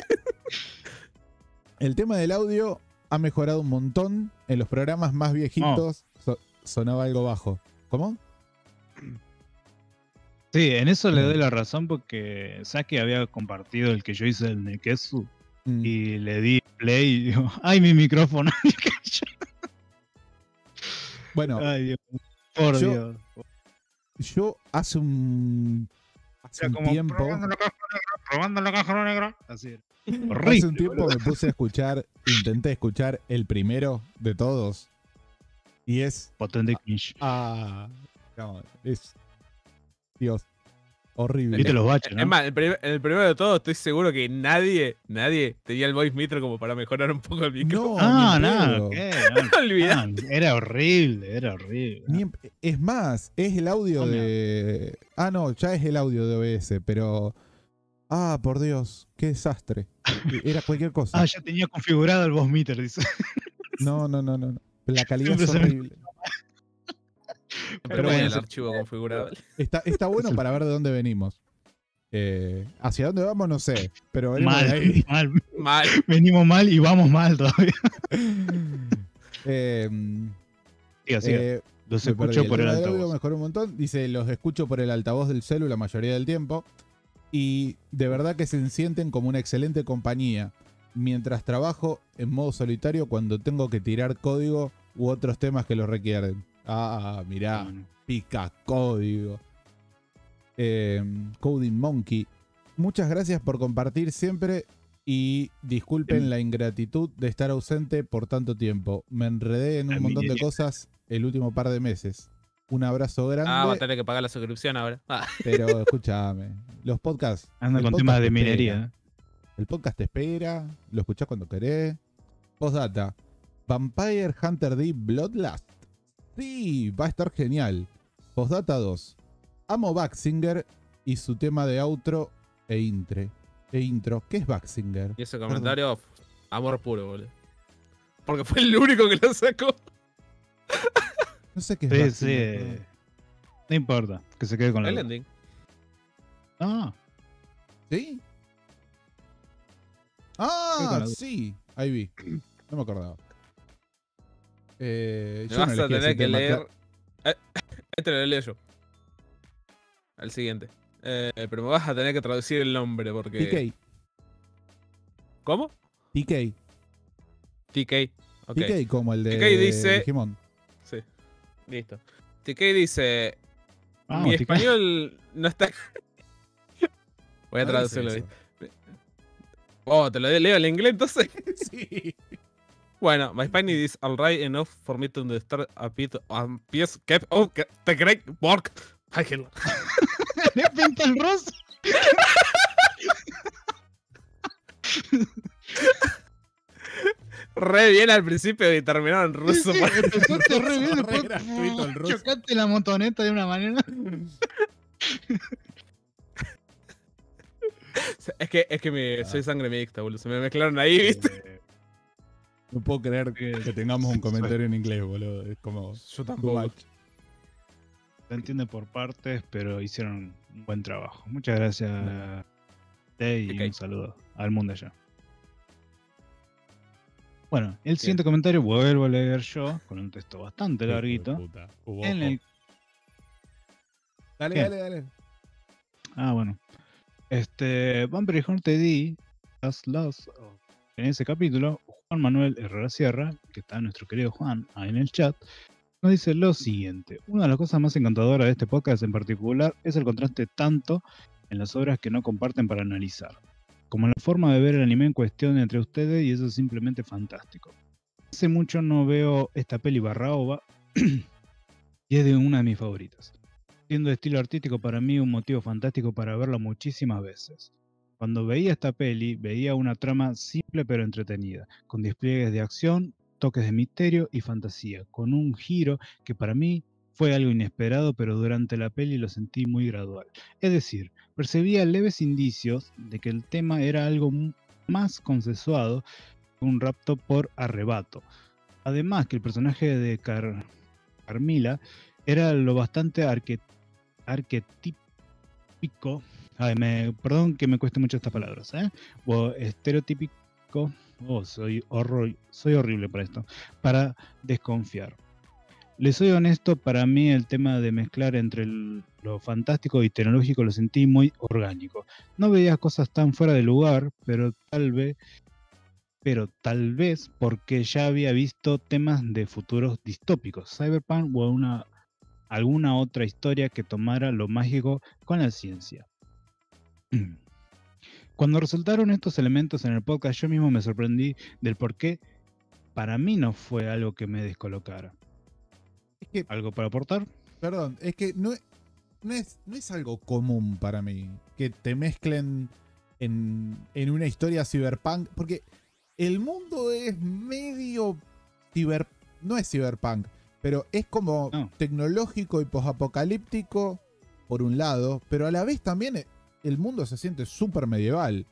El tema del audio ha mejorado un montón en los programas más viejitos. Oh. So Sonaba algo bajo. ¿Cómo? Sí, en eso mm. le doy la razón porque Saki había compartido el que yo hice, el de Kesu, mm. y le di play y digo, ¡ay, mi micrófono! Bueno, ay, Dios. Por yo, Dios. Yo hace un, hace o sea, un como tiempo... probando la caja negra, probando la caja negra. Así era. Horrible, hace un tiempo boludo. Me puse a escuchar, intenté escuchar el primero de todos. Y es... Botón de cringe. Ah, no, es... Dios. Horrible. Viste los baches, ¿no? Es más, el, prim el primero de todo, estoy seguro que nadie, nadie tenía el voice metro como para mejorar un poco el micrófono. No, no, no, okay, no, no, era horrible, era horrible. Ni, es más, es el audio oh, de... No. Ah, no, ya es el audio de O B S, pero... Ah, por Dios, qué desastre. Era cualquier cosa. Ah, ya tenía configurado el voice meter, dice. No, no, no, no. La calidad es horrible. Pero, Pero bueno, el archivo configurable. Está, está bueno para ver de dónde venimos. Eh, hacia dónde vamos, no sé. Pero mal, ahí. Mal, mal. Venimos mal y vamos mal todavía. Eh, siga, siga. Eh, los escucho por el, el altavoz. Mejoró un montón. Dice, los escucho por el altavoz del celu la mayoría del tiempo. Y de verdad que se sienten como una excelente compañía. Mientras trabajo en modo solitario cuando tengo que tirar código u otros temas que lo requieren. Ah, mirá, pica código. Eh, Coding Monkey. Muchas gracias por compartir siempre y disculpen la ingratitud de estar ausente por tanto tiempo. Me enredé en un montón de cosas el último par de meses. Un abrazo grande. Ah, va a tener que pagar la suscripción ahora. Ah. Pero escúchame, los podcasts. Anda con temas de minería. El podcast te espera, lo escuchás cuando querés. Postdata. Vampire Hunter D Bloodlust. Sí, va a estar genial. Postdata dos. Amo Baxinger y su tema de outro e, intre, e intro. ¿Qué es Baxinger? Y ese comentario, perdón, amor puro, boludo. Porque fue el único que lo sacó. No sé qué es sí, Baxinger. Sí. No importa, que se quede con el la ending. Ah. ¿Sí? Ah, sí, ahí vi. No me acordaba. Eh, yo vas no a tener que leer. Eh, este lo leo yo. Al siguiente. Eh, pero me vas a tener que traducir el nombre porque. T K. ¿Cómo? T K. T K. Okay. T K como el de. T K dice. Digimon. Sí. Listo. T K dice. Ah, mi T K. Español no está. Voy a no traducirlo. Oh, te lo leo en inglés entonces. Sí. Bueno, my Spanish is alright enough for me to understand a bit on piece kept of the great work. Higehiro. Le pinta el rosa. Re bien al principio y terminó en ruso. Sí, sí, te re bien, después uh, chocaste la motoneta de una manera. Es que, es que me, ah. soy sangre mixta, boludo. Se me mezclaron ahí, ¿viste? Eh, no puedo creer que, que tengamos un comentario en inglés, boludo. Es como... Yo tampoco. Se entiende por partes, pero hicieron un buen trabajo. Muchas gracias, no. Day, y okay. Un saludo al mundo allá. Bueno, el siguiente comentario vuelvo a leer yo, con un texto bastante larguito. Ubojo. En el... Dale, ¿qué? dale, dale. Ah, bueno. Este, Vampire Hunter D, Last Lost, en ese capítulo, Juan Manuel Herrera Sierra, que está nuestro querido Juan ahí en el chat, nos dice lo siguiente. Una de las cosas más encantadoras de este podcast en particular es el contraste tanto en las obras que no comparten para analizar, como en la forma de ver el anime en cuestión entre ustedes, y eso es simplemente fantástico. Hace mucho no veo esta peli barraoba y es de una de mis favoritas. Siendo de estilo artístico para mí un motivo fantástico para verlo muchísimas veces. Cuando veía esta peli, veía una trama simple pero entretenida, con despliegues de acción, toques de misterio y fantasía, con un giro que para mí fue algo inesperado, pero durante la peli lo sentí muy gradual. Es decir, percibía leves indicios de que el tema era algo más consensuado que un rapto por arrebato. Además que el personaje de Car Carmila era lo bastante arquetípico. Arquetípico. Ay, me, perdón que me cueste mucho estas palabras, ¿eh? O estereotípico. Oh, soy, horror, soy horrible para esto. Para desconfiar. Les soy honesto, para mí el tema de mezclar entre el, lo fantástico y tecnológico lo sentí muy orgánico. No veía cosas tan fuera de lugar, pero tal vez, pero tal vez porque ya había visto temas de futuros distópicos, cyberpunk o una... alguna otra historia que tomara lo mágico con la ciencia. Cuando resultaron estos elementos en el podcast, yo mismo me sorprendí del por qué para mí no fue algo que me descolocara. Es que, ¿algo para aportar? Perdón, es que no, no es, no es algo común para mí que te mezclen en, en una historia cyberpunk, porque el mundo es medio ciber, no es cyberpunk, pero es como no. tecnológico y posapocalíptico por un lado, pero a la vez también el mundo se siente súper medieval.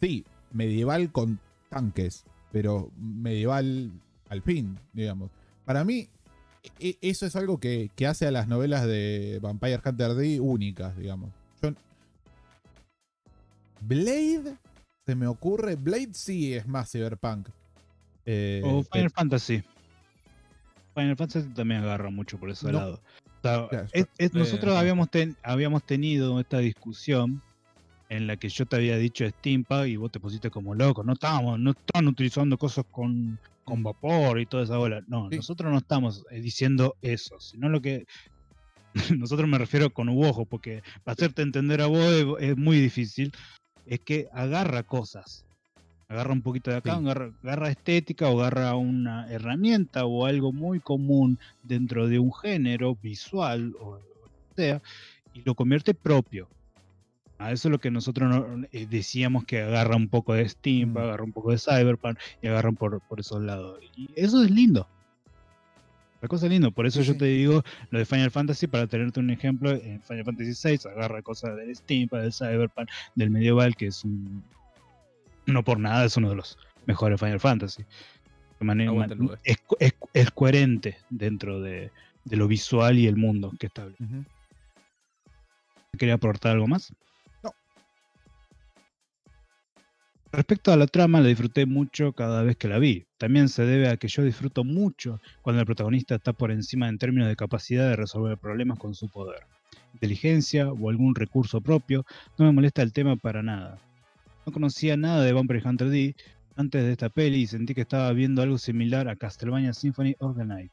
Sí, medieval con tanques, pero medieval al fin, digamos. Para mí eso es algo que, que hace a las novelas de Vampire Hunter D únicas, digamos. Yo... Blade, se me ocurre. Blade sí es más cyberpunk. Eh, o Final eh, Fantasy. Final Fantasy también agarra mucho por ese no. lado. O sea, claro, es, es, eh, nosotros eh, habíamos, ten, habíamos tenido esta discusión en la que yo te había dicho steampunk y vos te pusiste como loco. No estábamos, no estaban utilizando cosas con... con vapor y toda esa bola. No, sí. Nosotros no estamos diciendo eso, sino lo que nosotros, me refiero con Ubojo, porque para hacerte entender a vos es, es muy difícil, es que agarra cosas, agarra un poquito de acá, sí. agarra, agarra estética o agarra una herramienta o algo muy común dentro de un género visual o, o sea, y lo convierte propio. A eso es lo que nosotros decíamos, que agarra un poco de Steam, agarra un poco de Cyberpunk y agarran por, por esos lados. Y eso es lindo. La cosa es lindo. Por eso sí. yo te digo lo de Final Fantasy, para tenerte un ejemplo, en Final Fantasy seis agarra cosas del Steam, del Cyberpunk, del medieval, que es un... no por nada es uno de los mejores Final Fantasy. De manera, no, es, es, es coherente dentro de, de lo visual y el mundo que establece. Uh-huh. ¿Quería aportar algo más? Respecto a la trama, la disfruté mucho cada vez que la vi. También se debe a que yo disfruto mucho cuando el protagonista está por encima en términos de capacidad de resolver problemas con su poder, inteligencia o algún recurso propio. No me molesta el tema para nada. No conocía nada de Vampire Hunter D antes de esta peli y sentí que estaba viendo algo similar a Castlevania Symphony of the Night.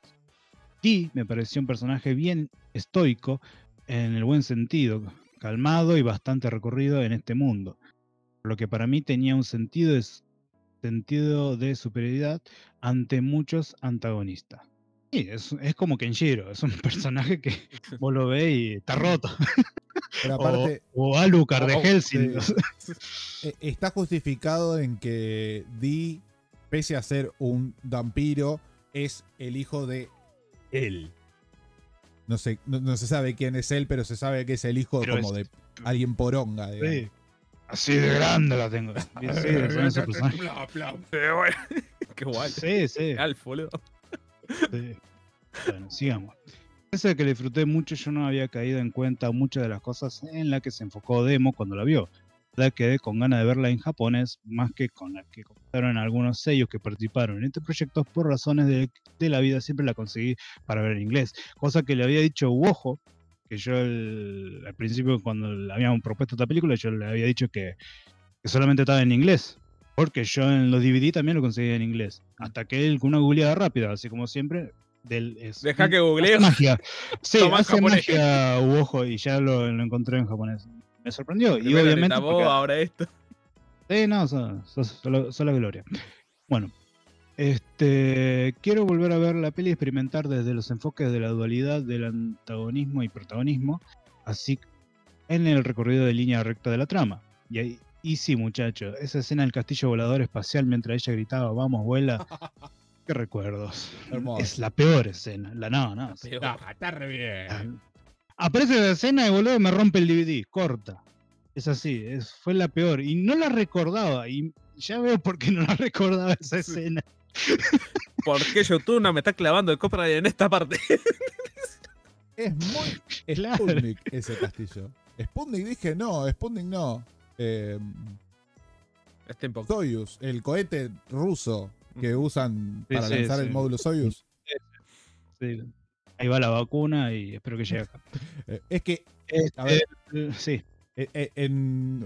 D me pareció un personaje bien estoico en el buen sentido, calmado y bastante recorrido en este mundo, por lo que para mí tenía un sentido de, sentido de superioridad ante muchos antagonistas. Sí, es, es como Kenshiro, es un personaje que vos lo ves y está roto. Pero aparte, o, o Alucard oh, de Hellsing. Eh, está justificado en que Dee, pese a ser un vampiro, es el hijo de él. No se, no, no se sabe quién es él, pero se sabe que es el hijo pero como es, de alguien poronga, digamos. Sí. Así de grande la tengo. Sí, sí, bla, bla, bueno. Qué guay. Sí, sí. Alf, boludo. Sí. Bueno, sigamos. Pese a que le disfruté mucho, yo no había caído en cuenta muchas de las cosas en las que se enfocó Demo cuando la vio. La verdad quedé con ganas de verla en japonés, más que con la que comentaron algunos sellos que participaron en este proyecto. Por razones de, de la vida siempre la conseguí para ver en inglés, cosa que le había dicho Ubojo, que yo el, al principio cuando le habían propuesto esta película yo le había dicho que, que solamente estaba en inglés, porque yo en los D V D también lo conseguía en inglés, hasta que él con una googleada rápida, así como siempre del, es, deja que googleo magia. Sí, hace magia Ubojo, y ya lo, lo encontré en japonés, me sorprendió. Primero y obviamente tabó, porque, ahora esto sí, no, son, son, son, son la gloria. Bueno, Este, quiero volver a ver la peli y experimentar desde los enfoques de la dualidad del antagonismo y protagonismo, así en el recorrido de línea recta de la trama. Y, ahí, y sí, muchachos, esa escena del castillo volador espacial mientras ella gritaba "vamos, vuela", qué recuerdos. Hermoso. Es la peor escena. La no, no. La es, peor. No, está re bien. Aparece la escena y boludo me rompe el D V D, corta. Es así, es, fue la peor. Y no la recordaba, y ya veo por qué no la recordaba esa escena. ¿Por qué YouTube no me está clavando el copyright en esta parte? Es muy Sputnik ese castillo. Sputnik dije no, Sputnik no. Eh, Soyuz, el cohete ruso que usan sí, para sí, lanzar sí. el módulo Soyuz. Sí. Ahí va la vacuna y espero que llegue acá. Eh, es que, a ver, eh, sí. en,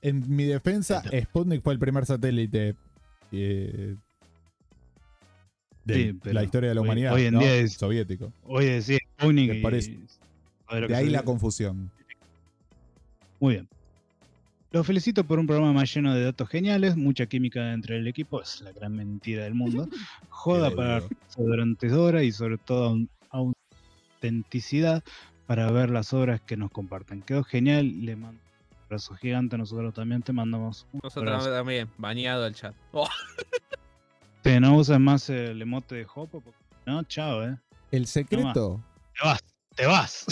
en mi defensa, Sputnik fue el primer satélite. Eh, De sí, la historia de la hoy, humanidad hoy en ¿no? día es soviético. Hoy es sí, Sputnik. De ahí la confusión. Muy bien. Los felicito por un programa más lleno de datos geniales. Mucha química entre el equipo. Es la gran mentira del mundo. Joda para durante horas y sobre todo aun, autenticidad. para ver las obras que nos comparten. Quedó genial, le mando un abrazo gigante, nosotros también te mandamos un abrazo. Nosotros también, bañado el chat. Oh. Te no usas más el emote de Jopo, porque... no, chao, eh. El secreto. Te vas, te vas.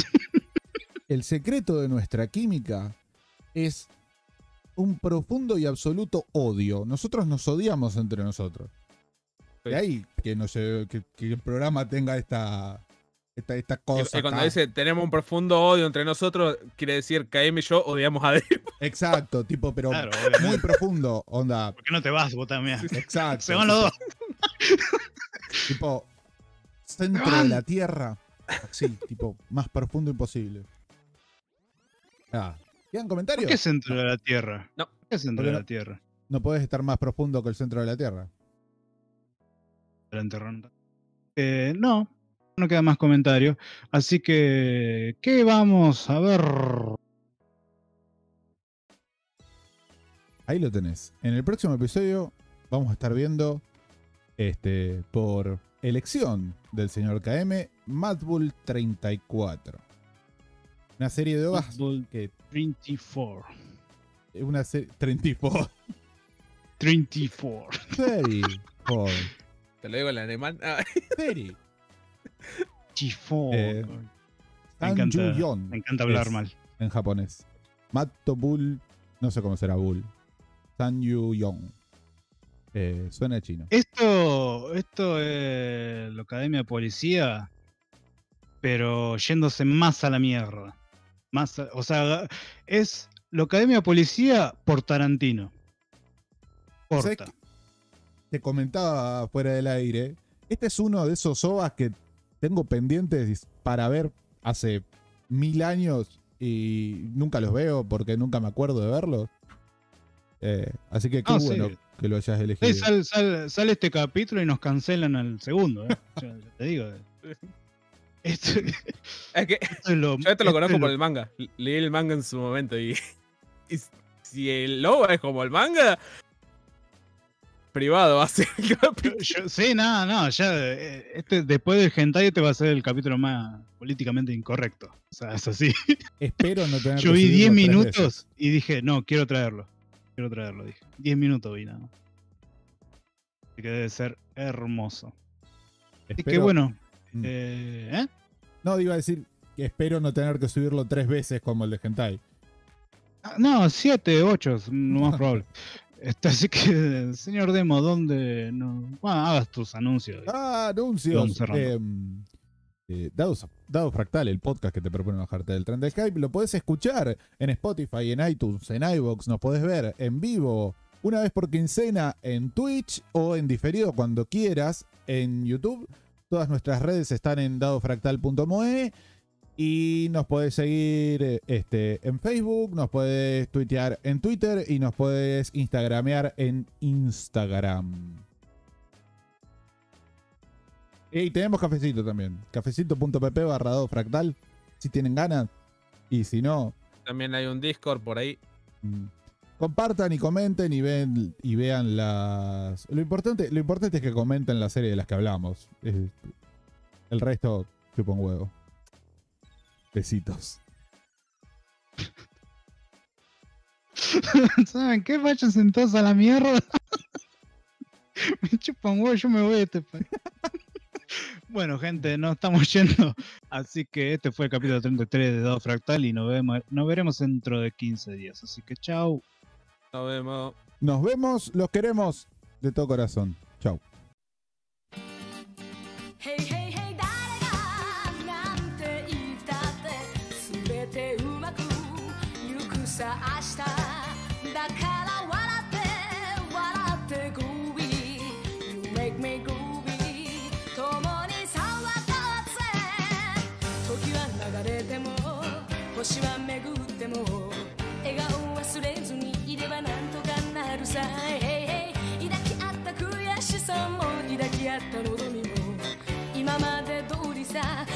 El secreto de nuestra química es un profundo y absoluto odio. Nosotros nos odiamos entre nosotros. Sí. De ahí que, nos, que, que el programa tenga esta... Esta, esta cosa. Y cuando acá dice tenemos un profundo odio entre nosotros, quiere decir que K M y yo odiamos a Dave. Exacto, tipo, pero claro, muy profundo, onda. ¿Por qué no te vas vos también? Exacto. Se van los dos. Tipo, centro de la tierra. Sí, tipo, más profundo imposible. Ah, ¿quedan comentarios? ¿Por qué centro de la tierra? No. ¿Por qué centro de la tierra? No podés estar más profundo que el centro de la tierra. ¿La enterrón? Eh, no. No queda más comentarios, así que ¿qué vamos a ver? Ahí lo tenés. En el próximo episodio vamos a estar viendo, este, por elección del señor K M, Mad Bull treinta y cuatro. Una serie de ovas. Mad Bull que treinta y cuatro. Una serie treinta y cuatro. treinta y cuatro. treinta y cuatro. Te lo digo en alemán. Ah. treinta y cuatro. Chifón. Eh, me, encanta, me encanta hablar mal. En japonés. Matto Bull. No sé cómo será Bull. San Yuyon. Eh, suena chino. Esto, esto es la academia de policía, pero yéndose más a la mierda. Más a, o sea, es la academia de policía por Tarantino. Corta. Te comentaba fuera del aire. Este es uno de esos ovas que tengo pendientes para ver hace mil años y nunca los veo porque nunca me acuerdo de verlos. Eh, así que qué ah, bueno sí. que lo hayas elegido. Sí, sal, sal, sale este capítulo y nos cancelan al segundo. ¿Eh? yo, yo te digo. Esto, es que, esto es lo, yo esto lo conozco es por lo... el manga. Leí el manga en su momento y, y si el OVA es como el manga... privado va a ser el capítulo. Yo, yo, sí, no, no, ya este, después del hentai este va a ser el capítulo más políticamente incorrecto. O sea, es así. Espero no tener. Yo vi diez minutos y dije, no, quiero traerlo. Quiero traerlo, dije. diez minutos vi nada más. Así que debe ser hermoso. Espero... Así que bueno. Mm. Eh, ¿eh? No, iba a decir que espero no tener que subirlo tres veces como el de hentai. No, siete, ocho, lo más probable. Así que, señor Demo, ¿dónde no? Bueno, hagas tus anuncios. Ah, anuncios. Eh, eh, Dados, Dado Fractal, el podcast que te propone bajarte del tren del Skype, lo podés escuchar en Spotify, en iTunes, en iVoox, nos podés ver en vivo una vez por quincena en Twitch o en diferido cuando quieras en YouTube. Todas nuestras redes están en dado fractal punto moe. Y nos podés seguir este, en Facebook, nos podés tuitear en Twitter y nos podés instagramear en Instagram. Y tenemos cafecito también. Cafecito.pp barra do fractal. Si tienen ganas. Y si no. También hay un Discord por ahí. Compartan y comenten y ven y vean las. Lo importante, lo importante es que comenten la serie de las que hablamos. El resto chupa un huevo. Besitos. ¿Saben qué? Vayan entonces a la mierda. Me chupan huevo, yo me voy a este país. Bueno, gente, nos estamos yendo. Así que este fue el capítulo treinta y tres de Dado Fractal y nos, vemos, nos veremos dentro de quince días. Así que chau. Nos vemos. Nos vemos, los queremos de todo corazón. Chau. Hey, hey. Hey, hey, 抱き合った悔しさも抱き合った望みも今まで通りさ